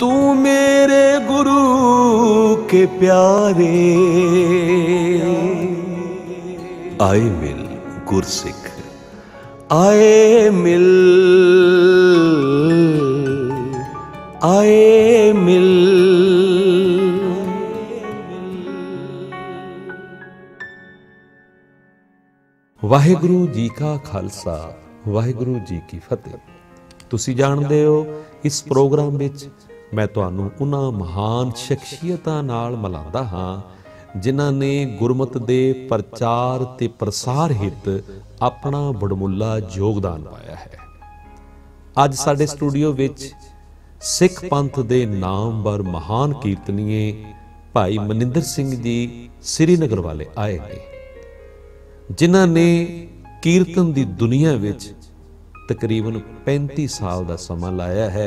तू मेरे गुरु के प्यारे। आए मिल गुरसिख आए मिल वाहेगुरु जी का खालसा वाहेगुरु जी की फतेह। ਤੁਸੀਂ ਜਾਣਦੇ ਹੋ इस प्रोग्राम ਵਿੱਚ मैं ਤੁਹਾਨੂੰ ਉਹਨਾਂ ਮਹਾਨ ਸ਼ਖਸੀਅਤਾਂ ਨਾਲ ਮਿਲਾਉਂਦਾ ਹਾਂ ਜਿਨ੍ਹਾਂ ਨੇ ਗੁਰਮਤ ਦੇ ਪ੍ਰਚਾਰ ਤੇ ਪ੍ਰਸਾਰ ਹਿੱਤ ਆਪਣਾ ਬੜਮੁੱਲਾ ਯੋਗਦਾਨ ਪਾਇਆ ਹੈ। ਅੱਜ ਸਾਡੇ ਸਟੂਡੀਓ ਵਿੱਚ ਸਿੱਖ ਪੰਥ ਦੇ ਨਾਮਵਰ ਮਹਾਨ ਕੀਰਤਨੀਏ ਭਾਈ ਮਨਿੰਦਰ ਸਿੰਘ ਜੀ ਸ੍ਰੀ ਨਗਰ ਵਾਲੇ ਆਏ ਨੇ ਜਿਨ੍ਹਾਂ ਨੇ ਕੀਰਤਨ ਦੀ ਦੁਨੀਆ ਵਿੱਚ तकरीबन 35 साल का समा लाया है।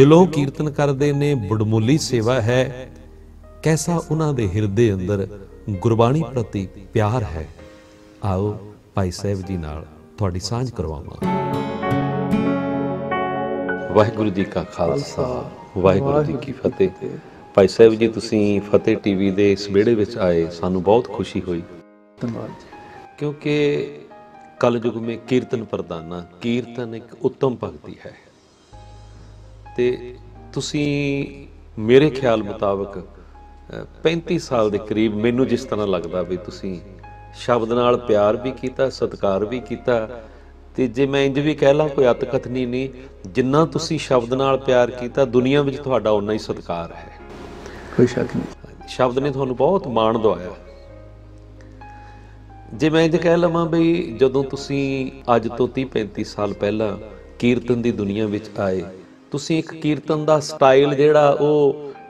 दिलों कीर्तन करते ने बड़मुली सेवा है। कैसा उन्होंने हिरदे अंदर गुरबाणी प्रति प्यार है। आओ भाई साहब जी नाल तुहाडी सांझ करवावां। वाहिगुरू जी का खालसा वाहिगुरू जी की फतेह। भाई साहब जी तुसीं फतेह टीवी दे इस बेड़े विच आए सानू बहुत खुशी होई क्योंकि कलयुग में कीर्तन प्रधाना कीर्तन एक उत्तम भगती है। ते तुसी मेरे ख्याल मुताबक 35 साल के करीब मैनू जिस तरह लगता भी तुसी शब्द नाल प्यार भी किया सत्कार भी किया। ते जे मैं इंज भी कह ला कोई अतकथनी नहीं जिन्ना तुसी शब्द नाल प्यार किया दुनिया में तुहाडा उन्ना ही सत्कार है। कोई शक नहीं शब्द ने तुहानू बहुत माण दवाया। जे मैं इंज कह लवां बई जदों तुसीं अज तो 30-35 साल पहला कीर्तन की दुनिया विच आए तुसीं एक कीर्तन का स्टाइल जिहड़ा ओह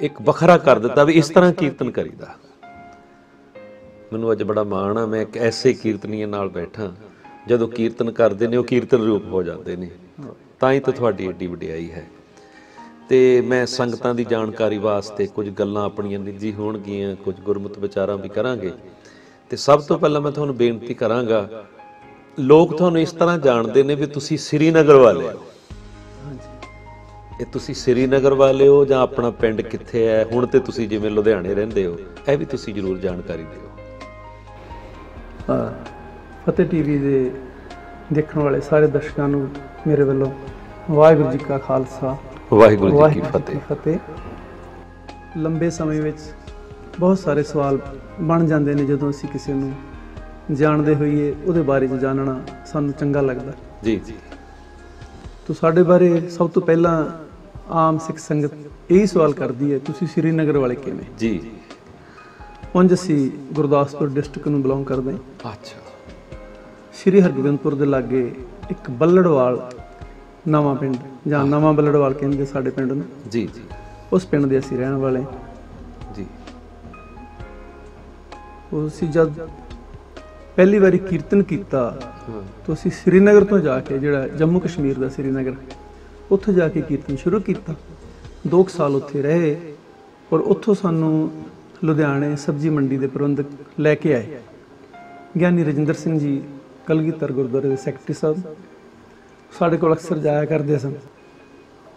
एक बखरा कर दिता भी इस तरह कीर्तन करीदा। मैनूं अज बड़ा माण आ मैं एक ऐसे कीर्तनीए नाल बैठा जदों कीर्तन करदे ने ओह कीर्तन रूप हो जाते हैं। तां ही तां तुहाडी एडी वडियाई है। ते मैं संगतां दी जानकारी वास्ते कुछ गल्लां अपणियां निजी होणगियां कुछ गुरमत विचारां भी करांगे। तो सब तो पहला मैं तुहानू बेनती करांगा लोग तुहानू इस तरह जानते हैं भी तुसी श्रीनगर वाले हो। ये तुसी श्रीनगर वाले हो जां अपना पिंड कित्थे है हुण ते तुसी जिवें लुधियाणे रहिंदे हो यह भी तुसी जरूर जानकारी दिओ। फतेह टीवी दे देखण वाले सारे दर्शकां नू मेरे वल्लों वाहिगुरू जी का खालसा वाहिगुरू जी की फतेह। लंबे समय विच बहुत सारे सवाल बन जाते हैं जो असी किसी जानते होइए उहदे बारे च जानना सानू चंगा लगता जी जी। तो साडे बारे सब तो पहला आम सिख संगत यही सवाल करती है तुसी श्रीनगर वाले किवें जी। उंज असी गुरदासपुर डिस्ट्रिक्ट नूं बिलोंग करदे। अच्छा। श्री हरगोबिंदपुर के लागे एक बल्लड़वाल नवा पिंड जां नवा बल्लड़वाल कहिंदे साडे पिंड नूं जी जी। उस पिंड दे असी रहण वाले जी। उसी जब पहली बारी कीर्तन किया तो असी श्रीनगर तो जाके जिहड़ा जम्मू कश्मीर का श्रीनगर उत्थे जाके कीर्तन शुरू किया। 2 साल उत्थे रहे और उत्थों सानू लुधियाणे सब्जी मंडी के प्रबंधक लैके आए ज्ञानी राजिंदर सिंह जी कलगीधर गुरद्वारे के सैकटरी साहब साढ़े को अक्सर जाया करते सन।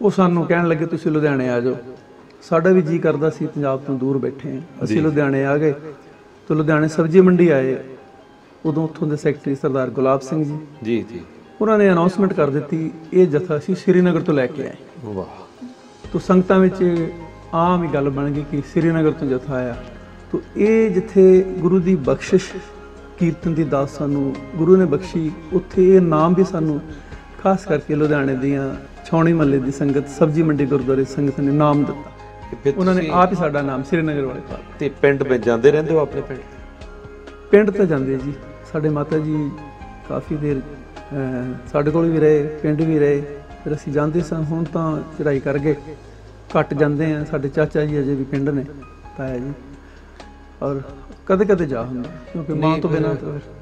वो सानू कहण लगे तुसीं लुधियाणे आ जाओ। साडा भी जी करदा सी पंजाब तो दूर बैठे हैं असीं लुधियाणे आ गए। तो लुधियाणे सब्जी मंडी आए उदों उत्थों के सैकटरी सरदार गुलाब सिंह जी जी जी उन्होंने अनाउंसमेंट कर दी ये जत्था असी श्रीनगर तो लैके आए। वाह। तो संगतां विच आम ही गल बन गई कि श्रीनगर तो जत्था आया। तो ये जिथे गुरु की बख्शिश कीर्तन की दास सानू गुरु ने बख्शी उत्थे ये नाम भी सानू खास करके लुधियाणे दियां छौणी महल्ले की संगत सब्जी मंडी गुरुद्वारे संगत ने नाम दिता। उन्होंने आप ही साडा नाम श्रीनगर वाले ते पिंड में जाते रहते हो अपने पिंड पिंड तो जाते जी। साडे माता जी काफ़ी देर साडे कोल भी रहे पिंड भी रहे फिर असीं जाते सां। हुण तां चढ़ाई कर गए घट जाते हैं। साडे चाचा जी अजे भी पिंड ने ताया जी और कदे कदे जा हुंदा क्योंकि मां तो बिना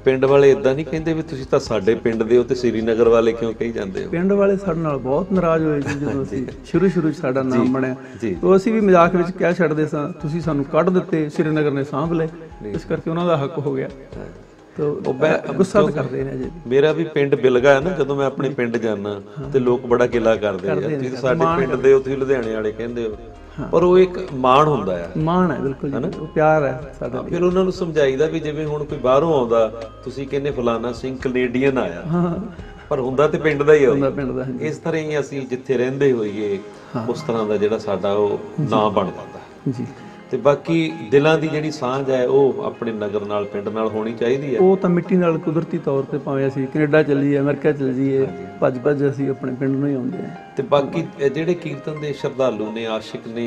पिंड वाले इदां नहीं कहिंदे भी तुसीं तां साडे पिंड दे हो ते श्रीनगर वाले क्यों कही जांदे हो। पिंड वाले साडे नाल बहुत नाराज होए जी जदों असीं शुरू साडा नाम बणिया तो असीं भी मजाक विच कह छड्डदे सां तुसीं सानू कढ दित्ते श्रीनगर ने सांभ लए इस करके उन्हां दा हक हो गया। तो गुस्सा कर रहे हैं जी। मेरा भी पिंड बिलगा है ना, जदों मैं अपने पिंड जाना तो लोग बड़ा किला करते हैं, तुसीं साडे पिंड दे हो, तुसीं लुधियाणे वाले कहंदे हो, पर वो एक माण हुंदा है, माण है बिल्कुल, है ना, प्यार है साडा। फिर उन्हां नूं समझाईदा भी जिवें हुण कोई बाहरों आउंदा, तुसीं कहंदे फलाना सिंह कैनेडियन आया, पर हुंदा ते पिंड दा ही होंदा। इस तरह ही असीं जिथे रहिंदे होईए उस तरह दा जिहड़ा साडा ओ नां बण जांदा जी। ਤੇ ਬਾਕੀ ਦਿਲਾਂ ਦੀ ਜਿਹੜੀ ਸਾਂਝ ਹੈ ਉਹ ਆਪਣੇ ਨਗਰ ਨਾਲ ਪਿੰਡ ਨਾਲ ਹੋਣੀ ਚਾਹੀਦੀ ਹੈ। ਉਹ ਤਾਂ ਮਿੱਟੀ ਨਾਲ ਕੁਦਰਤੀ ਤੌਰ ਤੇ, ਭਾਵੇਂ ਅਸੀਂ ਕੈਨੇਡਾ ਚੱਲੀਏ ਅਮਰੀਕਾ ਚੱਲ ਜਾਈਏ, ਭੱਜ ਭੱਜ ਅਸੀਂ ਆਪਣੇ ਪਿੰਡ ਨੂੰ ਹੀ ਆਉਂਦੇ ਹਾਂ। ਤੇ ਬਾਕੀ ਜਿਹੜੇ ਕੀਰਤਨ ਦੇ ਸ਼ਰਧਾਲੂ ਨੇ, ਆਸ਼ਿਕ ਨੇ,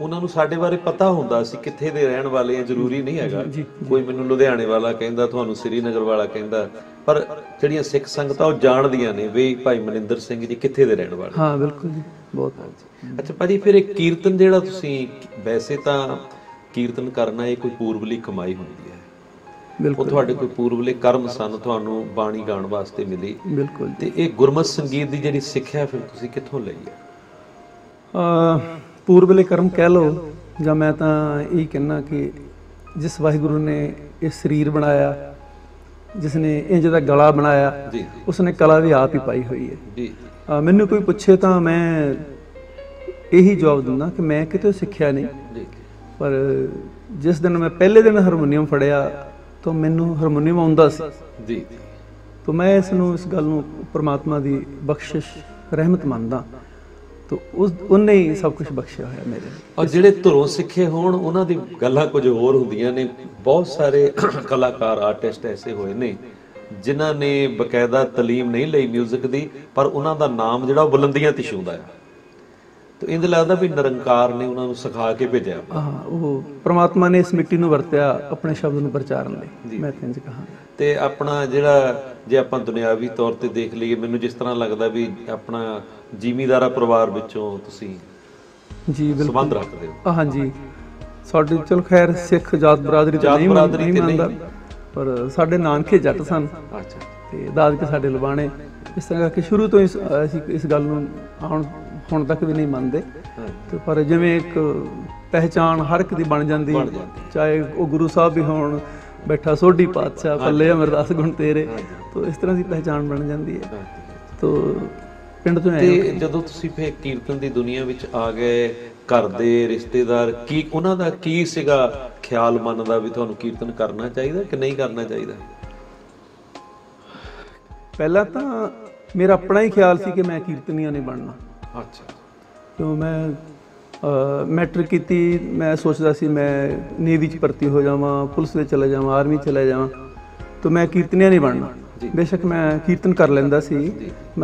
ਉਹਨਾਂ ਨੂੰ ਸਾਡੇ ਬਾਰੇ ਪਤਾ ਹੁੰਦਾ ਅਸੀਂ ਕਿੱਥੇ ਦੇ ਰਹਿਣ ਵਾਲੇ ਆ। ਜ਼ਰੂਰੀ ਨਹੀਂ ਹੈਗਾ ਕੋਈ ਮੈਨੂੰ ਲੁਧਿਆਣੇ ਵਾਲਾ ਕਹਿੰਦਾ, ਤੁਹਾਨੂੰ ਸ੍ਰੀਨਗਰ ਵਾਲਾ ਕਹਿੰਦਾ, ਪਰ ਜਿਹੜੀਆਂ ਸਿੱਖ ਸੰਗਤਾਂ ਉਹ ਜਾਣਦੀਆਂ ਨੇ ਵੀ ਭਾਈ ਮਨਿੰਦਰ ਸਿੰਘ ਜੀ ਕਿੱਥੇ ਦੇ ਰਹਿਣ ਵਾਲੇ। ਹਾਂ ਬਿਲਕੁਲ ਜੀ, ਬਹੁਤ। अच्छा भाजी, फिर एक कीर्तन जिहड़ा तुसीं, वैसे तां कीर्तन करना ये कोई पूर्वली कमाई हुंदी है, बिल्कुल, तुहाडे कोई पूर्वले कर्म सन, तुहानूं बाणी गाण वास्ते मिली, बिल्कुल। ते ये गुरमत संगीत दी जिहड़ी सिक्ख्या फिर तुसीं कित्थों लई है? पूर्वले कर्म कह लो, जां मैं तां यही कहना कि जिस वाहिगुरू ने ये शरीर बनाया, जिसने इंज दा गला बनाया, उसने कला भी आप ही पाई हुई है। मैनूं कोई पुछे तां मैं यही जवाब दूंगा कि मैं कितों सीखिया नहीं, पर जिस दिन मैं पहले दिन हारमोनीयम फड़िया तो मैनू हारमोनीयम आउंदा सी, तो मैं इस गल नूं परमात्मा की बख्शिश रहमत मानदा, तो उस उन्हें ही सब कुछ बख्शिया होया मेरे। और जिहड़े धुरों सीखे होण उन्हां दी गल्लां कुछ होर हुंदियां ने। बहुत सारे कलाकार आर्टिस्ट ऐसे होए ने जिन्हां ने बकायदा तलीम नहीं लई म्यूजिक दी, पर उन्हां दा नाम जिहड़ा बुलंदियां ते छूंदा है। तो इंद लगता भी निरंकार ने उन्होंने सिखा के भेजा। हाँ, वो परमात्मा ने इस मिट्टी में वरत्या अपने शब्द में प्रचारन लई, मैं इंज कहां। ते अपना जिहड़ा जे आपां दुनियावी तौर पर देख लईए, मैनूं जिस तरह लगता भी अपना जिमीदारा परिवार विचों तुसीं जी संबंध रखदे हो। हाँ जी, साडे चल खैर सिख जात बरादरी तो नहीं मानदा, पर साडे नानके जट सन, अच्छा, ते दादके साडे लबाणे, इस तरह कि शुरू तो इस गल नूं आउण ਹੁਣ ਤੱਕ ਵੀ ਨਹੀਂ ਮੰਨਦੇ। ਤੇ ਪਰ ਜਿਵੇਂ ਇੱਕ ਪਹਿਚਾਣ ਹਰ ਇੱਕ ਦੀ ਬਣ ਜਾਂਦੀ, ਚਾਹੇ ਉਹ ਗੁਰੂ ਸਾਹਿਬ ਵੀ ਹੋਣ, ਬੈਠਾ ਸੋਢੀ ਪਾਤਸ਼ਾਹ ਪੱਲੇ ਅਮਰਦਾਸ ਗੁਣ ਤੇਰੇ, ਤੋਂ ਇਸ ਤਰ੍ਹਾਂ ਦੀ ਪਹਿਚਾਣ ਬਣ ਜਾਂਦੀ ਹੈ। ਤੋਂ ਪਿੰਡ ਤੋਂ ਆਏ। ਜਦੋਂ ਤੁਸੀਂ ਫਿਰ ਕੀਰਤਨ ਦੀ ਦੁਨੀਆ ਵਿੱਚ ਆ ਗਏ, ਘਰ ਦੇ ਰਿਸ਼ਤੇਦਾਰ ਕੀ, ਉਹਨਾਂ ਦਾ ਕੀ ਸੀਗਾ ਖਿਆਲ ਮਨ ਦਾ ਵੀ ਤੁਹਾਨੂੰ ਕੀਰਤਨ ਕਰਨਾ ਚਾਹੀਦਾ ਕਿ ਨਹੀਂ ਕਰਨਾ ਚਾਹੀਦਾ? ਪਹਿਲਾਂ ਤਾਂ ਮੇਰਾ ਆਪਣਾ ਹੀ ਖਿਆਲ ਸੀ ਕਿ ਮੈਂ ਕੀਰਤਨੀਆ ਨਹੀਂ ਬਣਨਾ। अच्छा, तो मैं मैट्रिक की मैं सोचता सी मैं नेवी च भर्ती हो जावा, पुलिस में चले जावा, आर्मी चले जावा, तो मैं कीर्तनिया नहीं बनना। बेशक मैं कीर्तन कर लैंदा सी।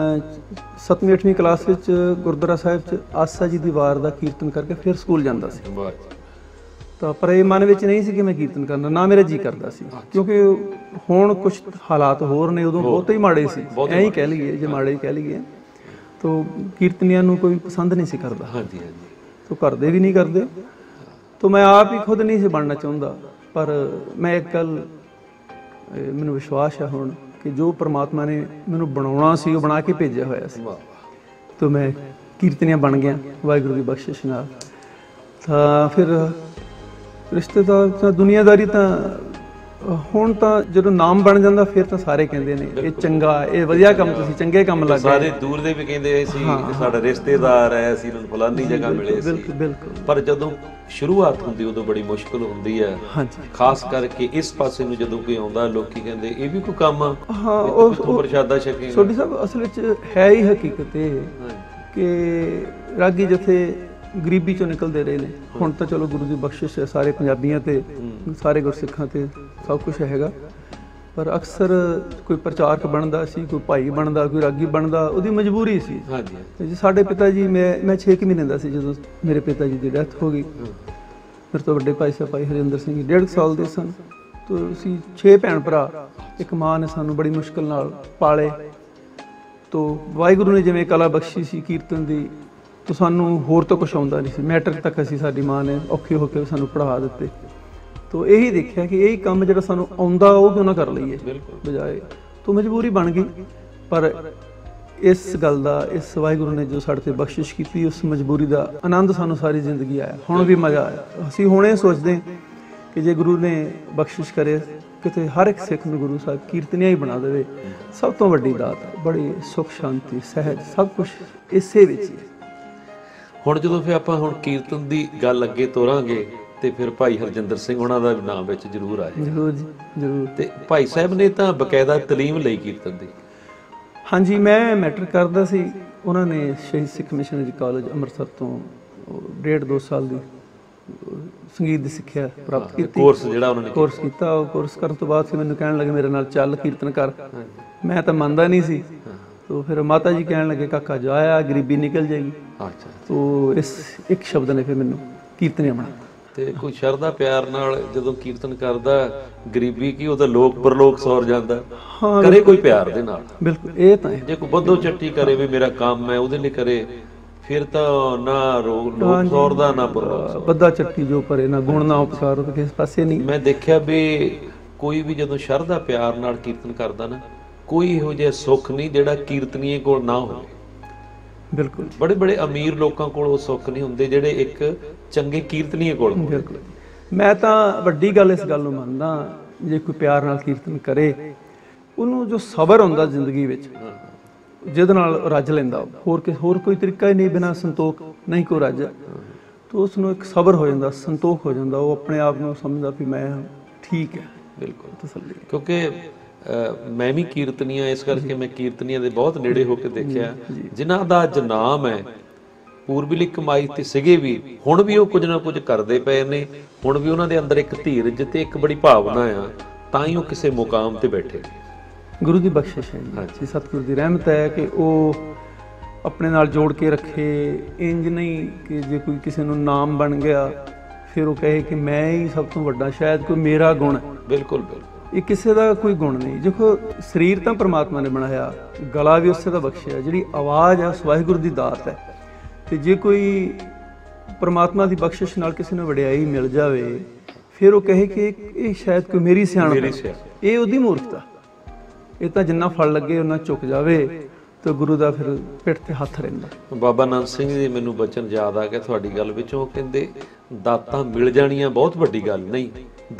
मैं 7वीं 8वीं क्लास गुरुद्वारा साहिब आसा जी की वार का कीर्तन करके फिर स्कूल जाता सी, तो पर यह मन में नहीं सी कि मैं कीर्तन करना, ना मेरा जी करता सी, क्योंकि हुण कुछ हालात होर ने, उदों बहुत ही माड़े सी, ऐ ही कह लईए, जे माड़े ही कह लईए, तो कीर्तनिया नूं कोई पसंद नहीं सी करता। हाँ जी, हाँ जी, तो करते भी नहीं करते, तो मैं आप ही खुद नहीं सी बनना चाहता। पर मैं एक गल मैनूं विश्वास है हुण कि जो परमात्मा ने मैनूं बनाउणा सी वो बना के भेजिया होया सी, तो मैं कीर्तनिया बन गया वाहिगुरू की बख्शिश नाल। तां फिर रिश्तेदार दुनियादारी तां ਹੁਣ ਤਾਂ ਜਦੋਂ ਨਾਮ ਬਣ ਜਾਂਦਾ ਫਿਰ ਤਾਂ ਸਾਰੇ ਕਹਿੰਦੇ ਨੇ ਇਹ ਚੰਗਾ, ਇਹ ਵਧੀਆ ਕੰਮ, ਤੁਸੀਂ ਚੰਗੇ ਕੰਮ ਲੱਗੇ। ਸਾਰੇ ਦੂਰ ਦੇ ਵੀ ਕਹਿੰਦੇ ਸੀ ਸਾਡਾ ਰਿਸ਼ਤੇਦਾਰ ਹੈ, ਅਸੀਂ ਉਹਨੂੰ ਫਲਾਨੀ ਜਗ੍ਹਾ ਮਿਲੇ ਸੀ। ਬਿਲਕੁਲ ਬਿਲਕੁਲ। ਪਰ ਜਦੋਂ ਸ਼ੁਰੂਆਤ ਹੁੰਦੀ ਉਦੋਂ ਬੜੀ ਮੁਸ਼ਕਲ ਹੁੰਦੀ ਹੈ। ਹਾਂਜੀ, ਖਾਸ ਕਰਕੇ ਇਸ ਪਾਸੇ ਨੂੰ ਜਦੋਂ ਕੋਈ ਆਉਂਦਾ ਲੋਕੀ ਕਹਿੰਦੇ ਇਹ ਵੀ ਕੋਈ ਕੰਮ ਆ। ਹਾਂ, ਉਹ ਪ੍ਰਸ਼ਾਦਾ ਛਕੇ। ਸੋਢੀ ਸਾਹਿਬ ਅਸਲ ਵਿੱਚ ਹੈ ਹੀ ਹਕੀਕਤ ਇਹ ਕਿ ਰਾਗੀ ਜਥੇ ਗਰੀਬੀ ਚੋਂ ਨਿਕਲਦੇ ਰਹੇ ਨੇ। ਹੁਣ ਤਾਂ ਚਲੋ ਗੁਰੂ ਦੀ ਬਖਸ਼ਿਸ਼ ਹੈ ਸਾਰੇ ਪੰਜਾਬੀਆਂ ਤੇ, ਸਾਰੇ ਗੁਰਸਿੱਖਾਂ ਤੇ सब कुछ हैगा, पर अक्सर कोई प्रचारक बनता सी, कोई भाई बनता, कोई रागी बनता, उसकी मजबूरी सी। हाँ जी, साढ़े पिता जी मैं 6 महीने का सी जो मेरे पिता जी की डैथ हो गई। मेरे तो बड़े भाई साहब भाई राजिंदर सिंह 1.5 साल के सन। तो असी 6 भैन भरा, एक माँ ने सानू बड़ी मुश्किल नाल पाले। तो वाहिगुरू ने जिवें कला बख्शी सी कीर्तन की, तो सानू होर तो कुछ आउंदा नहीं सी। मैट्रिक तक असी साडी माँ ने औखे होकर सानू पढ़ा दित्ते। तो यही देखा कि यही काम जो सूँ आता वो क्यों ना कर लीए बजाय, तो मजबूरी बन गई। पर इस गल का, इस वाहिगुरू ने जो साढ़े बख्शिश की, उस मजबूरी का आनंद सूँ सारी जिंदगी आया। हुण भी मज़ा आया। असी हुणे सोचते कि जे गुरु ने बख्शिश करे किसी हर एक सिख में गुरु साहब कीर्तनिया ही बना देवे, सब तो वड्डी दात है, बड़ी सुख शांति सहज सब कुछ इसे विच। ਹੁਣ ਜਦੋਂ ਫਿਰ ਆਪਾਂ ਹੁਣ ਕੀਰਤਨ ਦੀ ਗੱਲ ਅੱਗੇ ਤੋਰਾਂਗੇ ਤੇ ਫਿਰ ਭਾਈ ਹਰਜਿੰਦਰ ਸਿੰਘ ਉਹਨਾਂ ਦਾ ਨਾਮ ਵਿੱਚ ਜ਼ਰੂਰ ਆਏ। ਜ਼ਰੂਰ ਜੀ ਜ਼ਰੂਰ। ਤੇ ਭਾਈ ਸਾਹਿਬ ਨੇ ਤਾਂ ਬਕਾਇਦਾ ਤਾਲੀਮ ਲਈ ਕੀਰਤਨ ਦੀ। ਹਾਂਜੀ ਮੈਂ ਮੈਟ੍ਰਿਕ ਕਰਦਾ ਸੀ, ਉਹਨਾਂ ਨੇ ਸ਼ਹੀਦ ਸਿੱਖ ਮਿਸ਼ਨਰੀ ਕਾਲਜ ਅੰਮ੍ਰਿਤਸਰ ਤੋਂ 1.5-2 ਸਾਲ ਦੀ ਸੰਗੀਤ ਦੀ ਸਿੱਖਿਆ ਪ੍ਰਾਪਤ ਕੀਤੀ। ਕੋਰਸ ਜਿਹੜਾ ਉਹਨਾਂ ਨੇ ਕੋਰਸ ਕੀਤਾ, ਉਹ ਕੋਰਸ ਕਰਨ ਤੋਂ ਬਾਅਦ ਫਿਰ ਮੈਨੂੰ ਕਹਿਣ ਲੱਗੇ ਮੇਰੇ ਨਾਲ ਚੱਲ ਕੀਰਤਨ ਕਰ। ਮੈਂ ਤਾਂ ਮੰਨਦਾ नहीं ਸੀ। तो फिर माता जी कहने लगे काका जाया गरीबी निकल जाएगी। अच्छा, तो इस एक शब्द ने फिर मैंने कीर्तनिया बनाता। ते कोई शरदा प्यार नाल जदों कीर्तन करदा गरीबी की ओदा लोक परलोक सौर जांदा। हाँ, करे कोई प्यार दे नाल बिल्कुल। ए तां जे कोई बद्धो चट्टी करे भी मेरा काम है ओदे लई करे फिर तां ना रोग लोक सौरदा ना परलोक। बद्धा चट्टी जो करे ना गुण ना उपसार ओदे किस पासे नहीं। मैं देखिया भी कोई भी जदों शरदा प्यार नाल कीर्तन करदा ना कोई हो जे सुख नहीं जेड़ा कीर्तनीय कोल ना हो। बिल्कुल। बड़े बड़े अमीर लोगों को सुख नहीं हुंदे जेड़े एक चंगे कीर्तनीय कोल। बिल्कुल। मैं तां वड्डी गल इस गल नूं मंनदा जे कोई प्यार नाल कीर्तन करे उन्होंने जो सबर हुंदा जिंदगी विच जिहदे नाल रज लैंदा होर कोई तरीका ही नहीं, बिना संतोख नहीं कोई रज, तो उसनूं एक सबर हो जांदा संतोख हो जांदा, वो अपने आप नूं समझदा कि मैं ठीक है। बिल्कुल तसल्ली। क्योंकि मैं भी कीर्तनिया इस करके मैं कीर्तनिया दे बहुत नेड़े होके देखिया जिन्हां दा अज नाम है पूर्वीली कमाई ते सिगे भी हुण भी वो कुछ ना कुछ करदे पए ने, हुण भी उन्हां दे अंदर एक धीरज ते एक बड़ी भावना आ तां ही वो किसी मुकाम ते बैठे। गुरु दी बख्शिश है। हाँ जी, सतगुरु दी रहमत है कि वो अपने नाल जोड़ के रखे, इंज नहीं कि जे कोई किसी नूं नाम बन गया फिर वो कहे कि मैं ही सब तों वड्डा, शायद कोई मेरा गुण है। बिल्कुल बिल्कुल। ये किसी का कोई गुण नहीं। देखो शरीर तो परमात्मा ने बनाया, गला भी उससे तो बख्शिया, जी आवाज़ है वाहिगुरु की दात है, तो जे कोई परमात्मा की बख्शिश नाल किसी ने वड्याई मिल जाए फिर वो कहे कि ये शायद कोई मेरी सियाणप है, ये उसकी मूर्खता, ये तो जिन्ना फल लगे उन्ना चुक जाए, तो गुरु का फिर पिठ ते हथ रहिंदा। बाबा नानक सिंह जी मैनूं बचन याद आ गया तुहाडी गल विचों, कहंदे दातां मिल जाणियां बहुत वड्डी गल नहीं,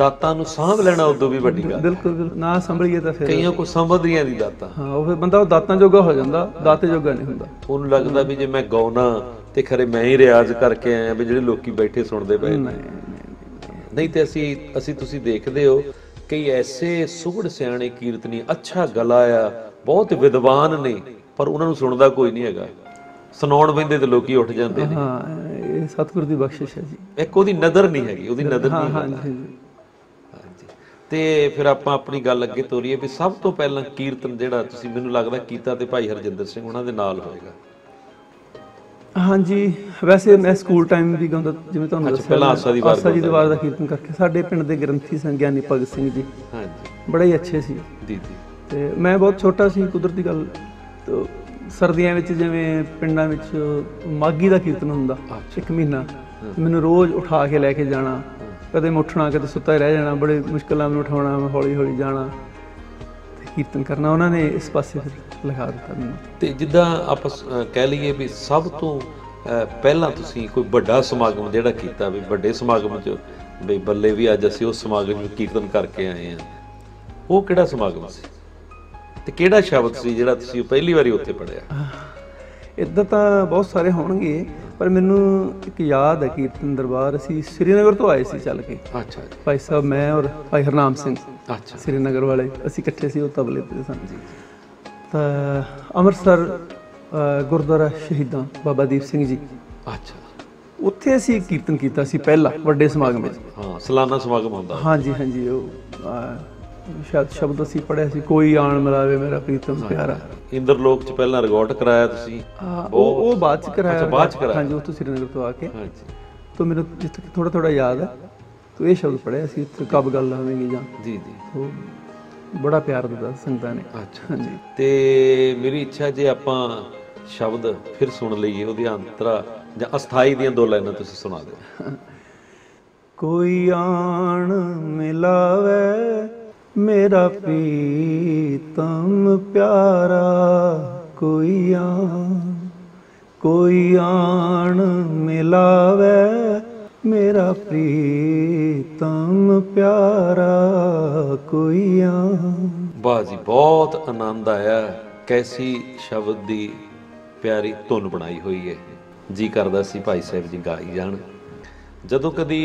दातां नूं सांभ लेना उदों भी वड्डी गल। बिल्कुल बिल्कुल। ना संभलिए तां फिर कईयां को संभदियां नहीं दातां। हाँ, वो फिर बंदा दातां जोगा हो जांदा, दाते जोगा नहीं हुंदा। उहनूं लगदा भी जे मैं गाउणा ते खरे मैं ही रियाज करके आया भी जिहड़े लोकी बैठे सुणदे पए ने। नहीं ते असीं तुसीं देखदे हो कई ऐसे सुघड़ सियाणे कीर्तनी अच्छा गला आ बहुत विद्वान ने पर उन्होंने सुनता कोई नहीं है, सुनाउण पैंदे ते लोकी उठ जाते हैं। हाँ, ये सतगुरु की बख्शिश है जी। एक उहदी नज़र नहीं हैगी, उहदी नज़र नहीं। हाँ जी हाँ जी। ते फिर आपां अपनी गल अगे तोरीए भी सब तो पहला कीर्तन जिहड़ा तुसीं मैनूं लगदा कीता ते भाई हरजिंदर सिंह उहनां दे नाल होएगा। हाँ जी, वैसे मैं स्कूल टाइम भी गाँदा जिवें तुहानूं दस्सिआ आसा जी दरबार दा कीर्तन करके साडे पिंड दे ग्रंथी संघ ज्ञानी भगत सिंह जी। हाँ जी, बड़े ही अच्छे सी दीदी। तो मैं बहुत छोटा सी कुदरती गल, तो सर्दियों में जिवें पिंडां विच माघी का कीर्तन हुंदा 1 महीना, मैनूं रोज़ उठा के लैके जाना, कदे उठना कदे सुत्ता रह जाना, बड़े मुश्किल नाल मैनूं उठाउणा, मैं हौली हौली जाना कीर्तन करना, उन्होंने इस पासे लगा दिता मैनूं। ते जिद्दां आपां कह लईए भी सब तो पहला तुसीं कोई वड्डा समागम जिहड़ा कीता भी वड्डे समागम च भी बल्ले भी अज असीं उस समागम च कीर्तन करके आए हैं, वो किहड़ा समागम सी ते किहड़ा शब्द सी जिहड़ा तुसीं पहली वारी उत्थे पढ़िया? इद्दां तां बहुत सारे होणगे पर मैनू एक याद है कीर्तन दरबार असीं श्रीनगर तो आए सी चल के। अच्छा, भाई साहब मैं और भाई हरनाम सिंह। अच्छा, श्रीनगर वाले असीं इकट्ठे सी, उह तबले ते सन जी। तां अमृतसर गुरुद्वारा शहीदां बाबा दीप सिंह जी। अच्छा, उत्थे असीं कीर्तन कीता सी पहला वड्डे समागम विच। हां, सलाना समागम हुंदा। हाँ जी हाँ जी, शायद शब्द असीं पढ़िया सी कोई आण मिलावे मेरा प्रीतम प्यारा। इंद्रलोक च पहला रिकॉर्ड कराया तुसीं? वो बाद च कराया। अच्छा, बाद च कराया। हाँ जी, उत्थों श्रीनगर तो आके। हाँ जी, तो मैनूं जित्थे थोड़ा थोड़ा याद है, तो ये शब्द पढ़िया सी उत्थे कब गल आवेगी जां जी जी, तो बड़ा प्यार दिता संगतां ने। अच्छा हाँ जी। ते मेरी इच्छा जे आपां शब्द फिर सुन लईए ओहदी अंतरा जां अस्थाई दीआं 2 लाइनां तुसीं सुणा दिओ। कोई आण मिलावे मेरा प्रीतम प्यारा, कोई आन मिलावे मेरा प्रीतम प्रीतम प्यारा कोई बाजी। बहुत आनंद आया, कैसी शब्द की प्यारी धुन बनाई हुई है। जी करदा सी भाई साहब जी गाई जान। जदों कभी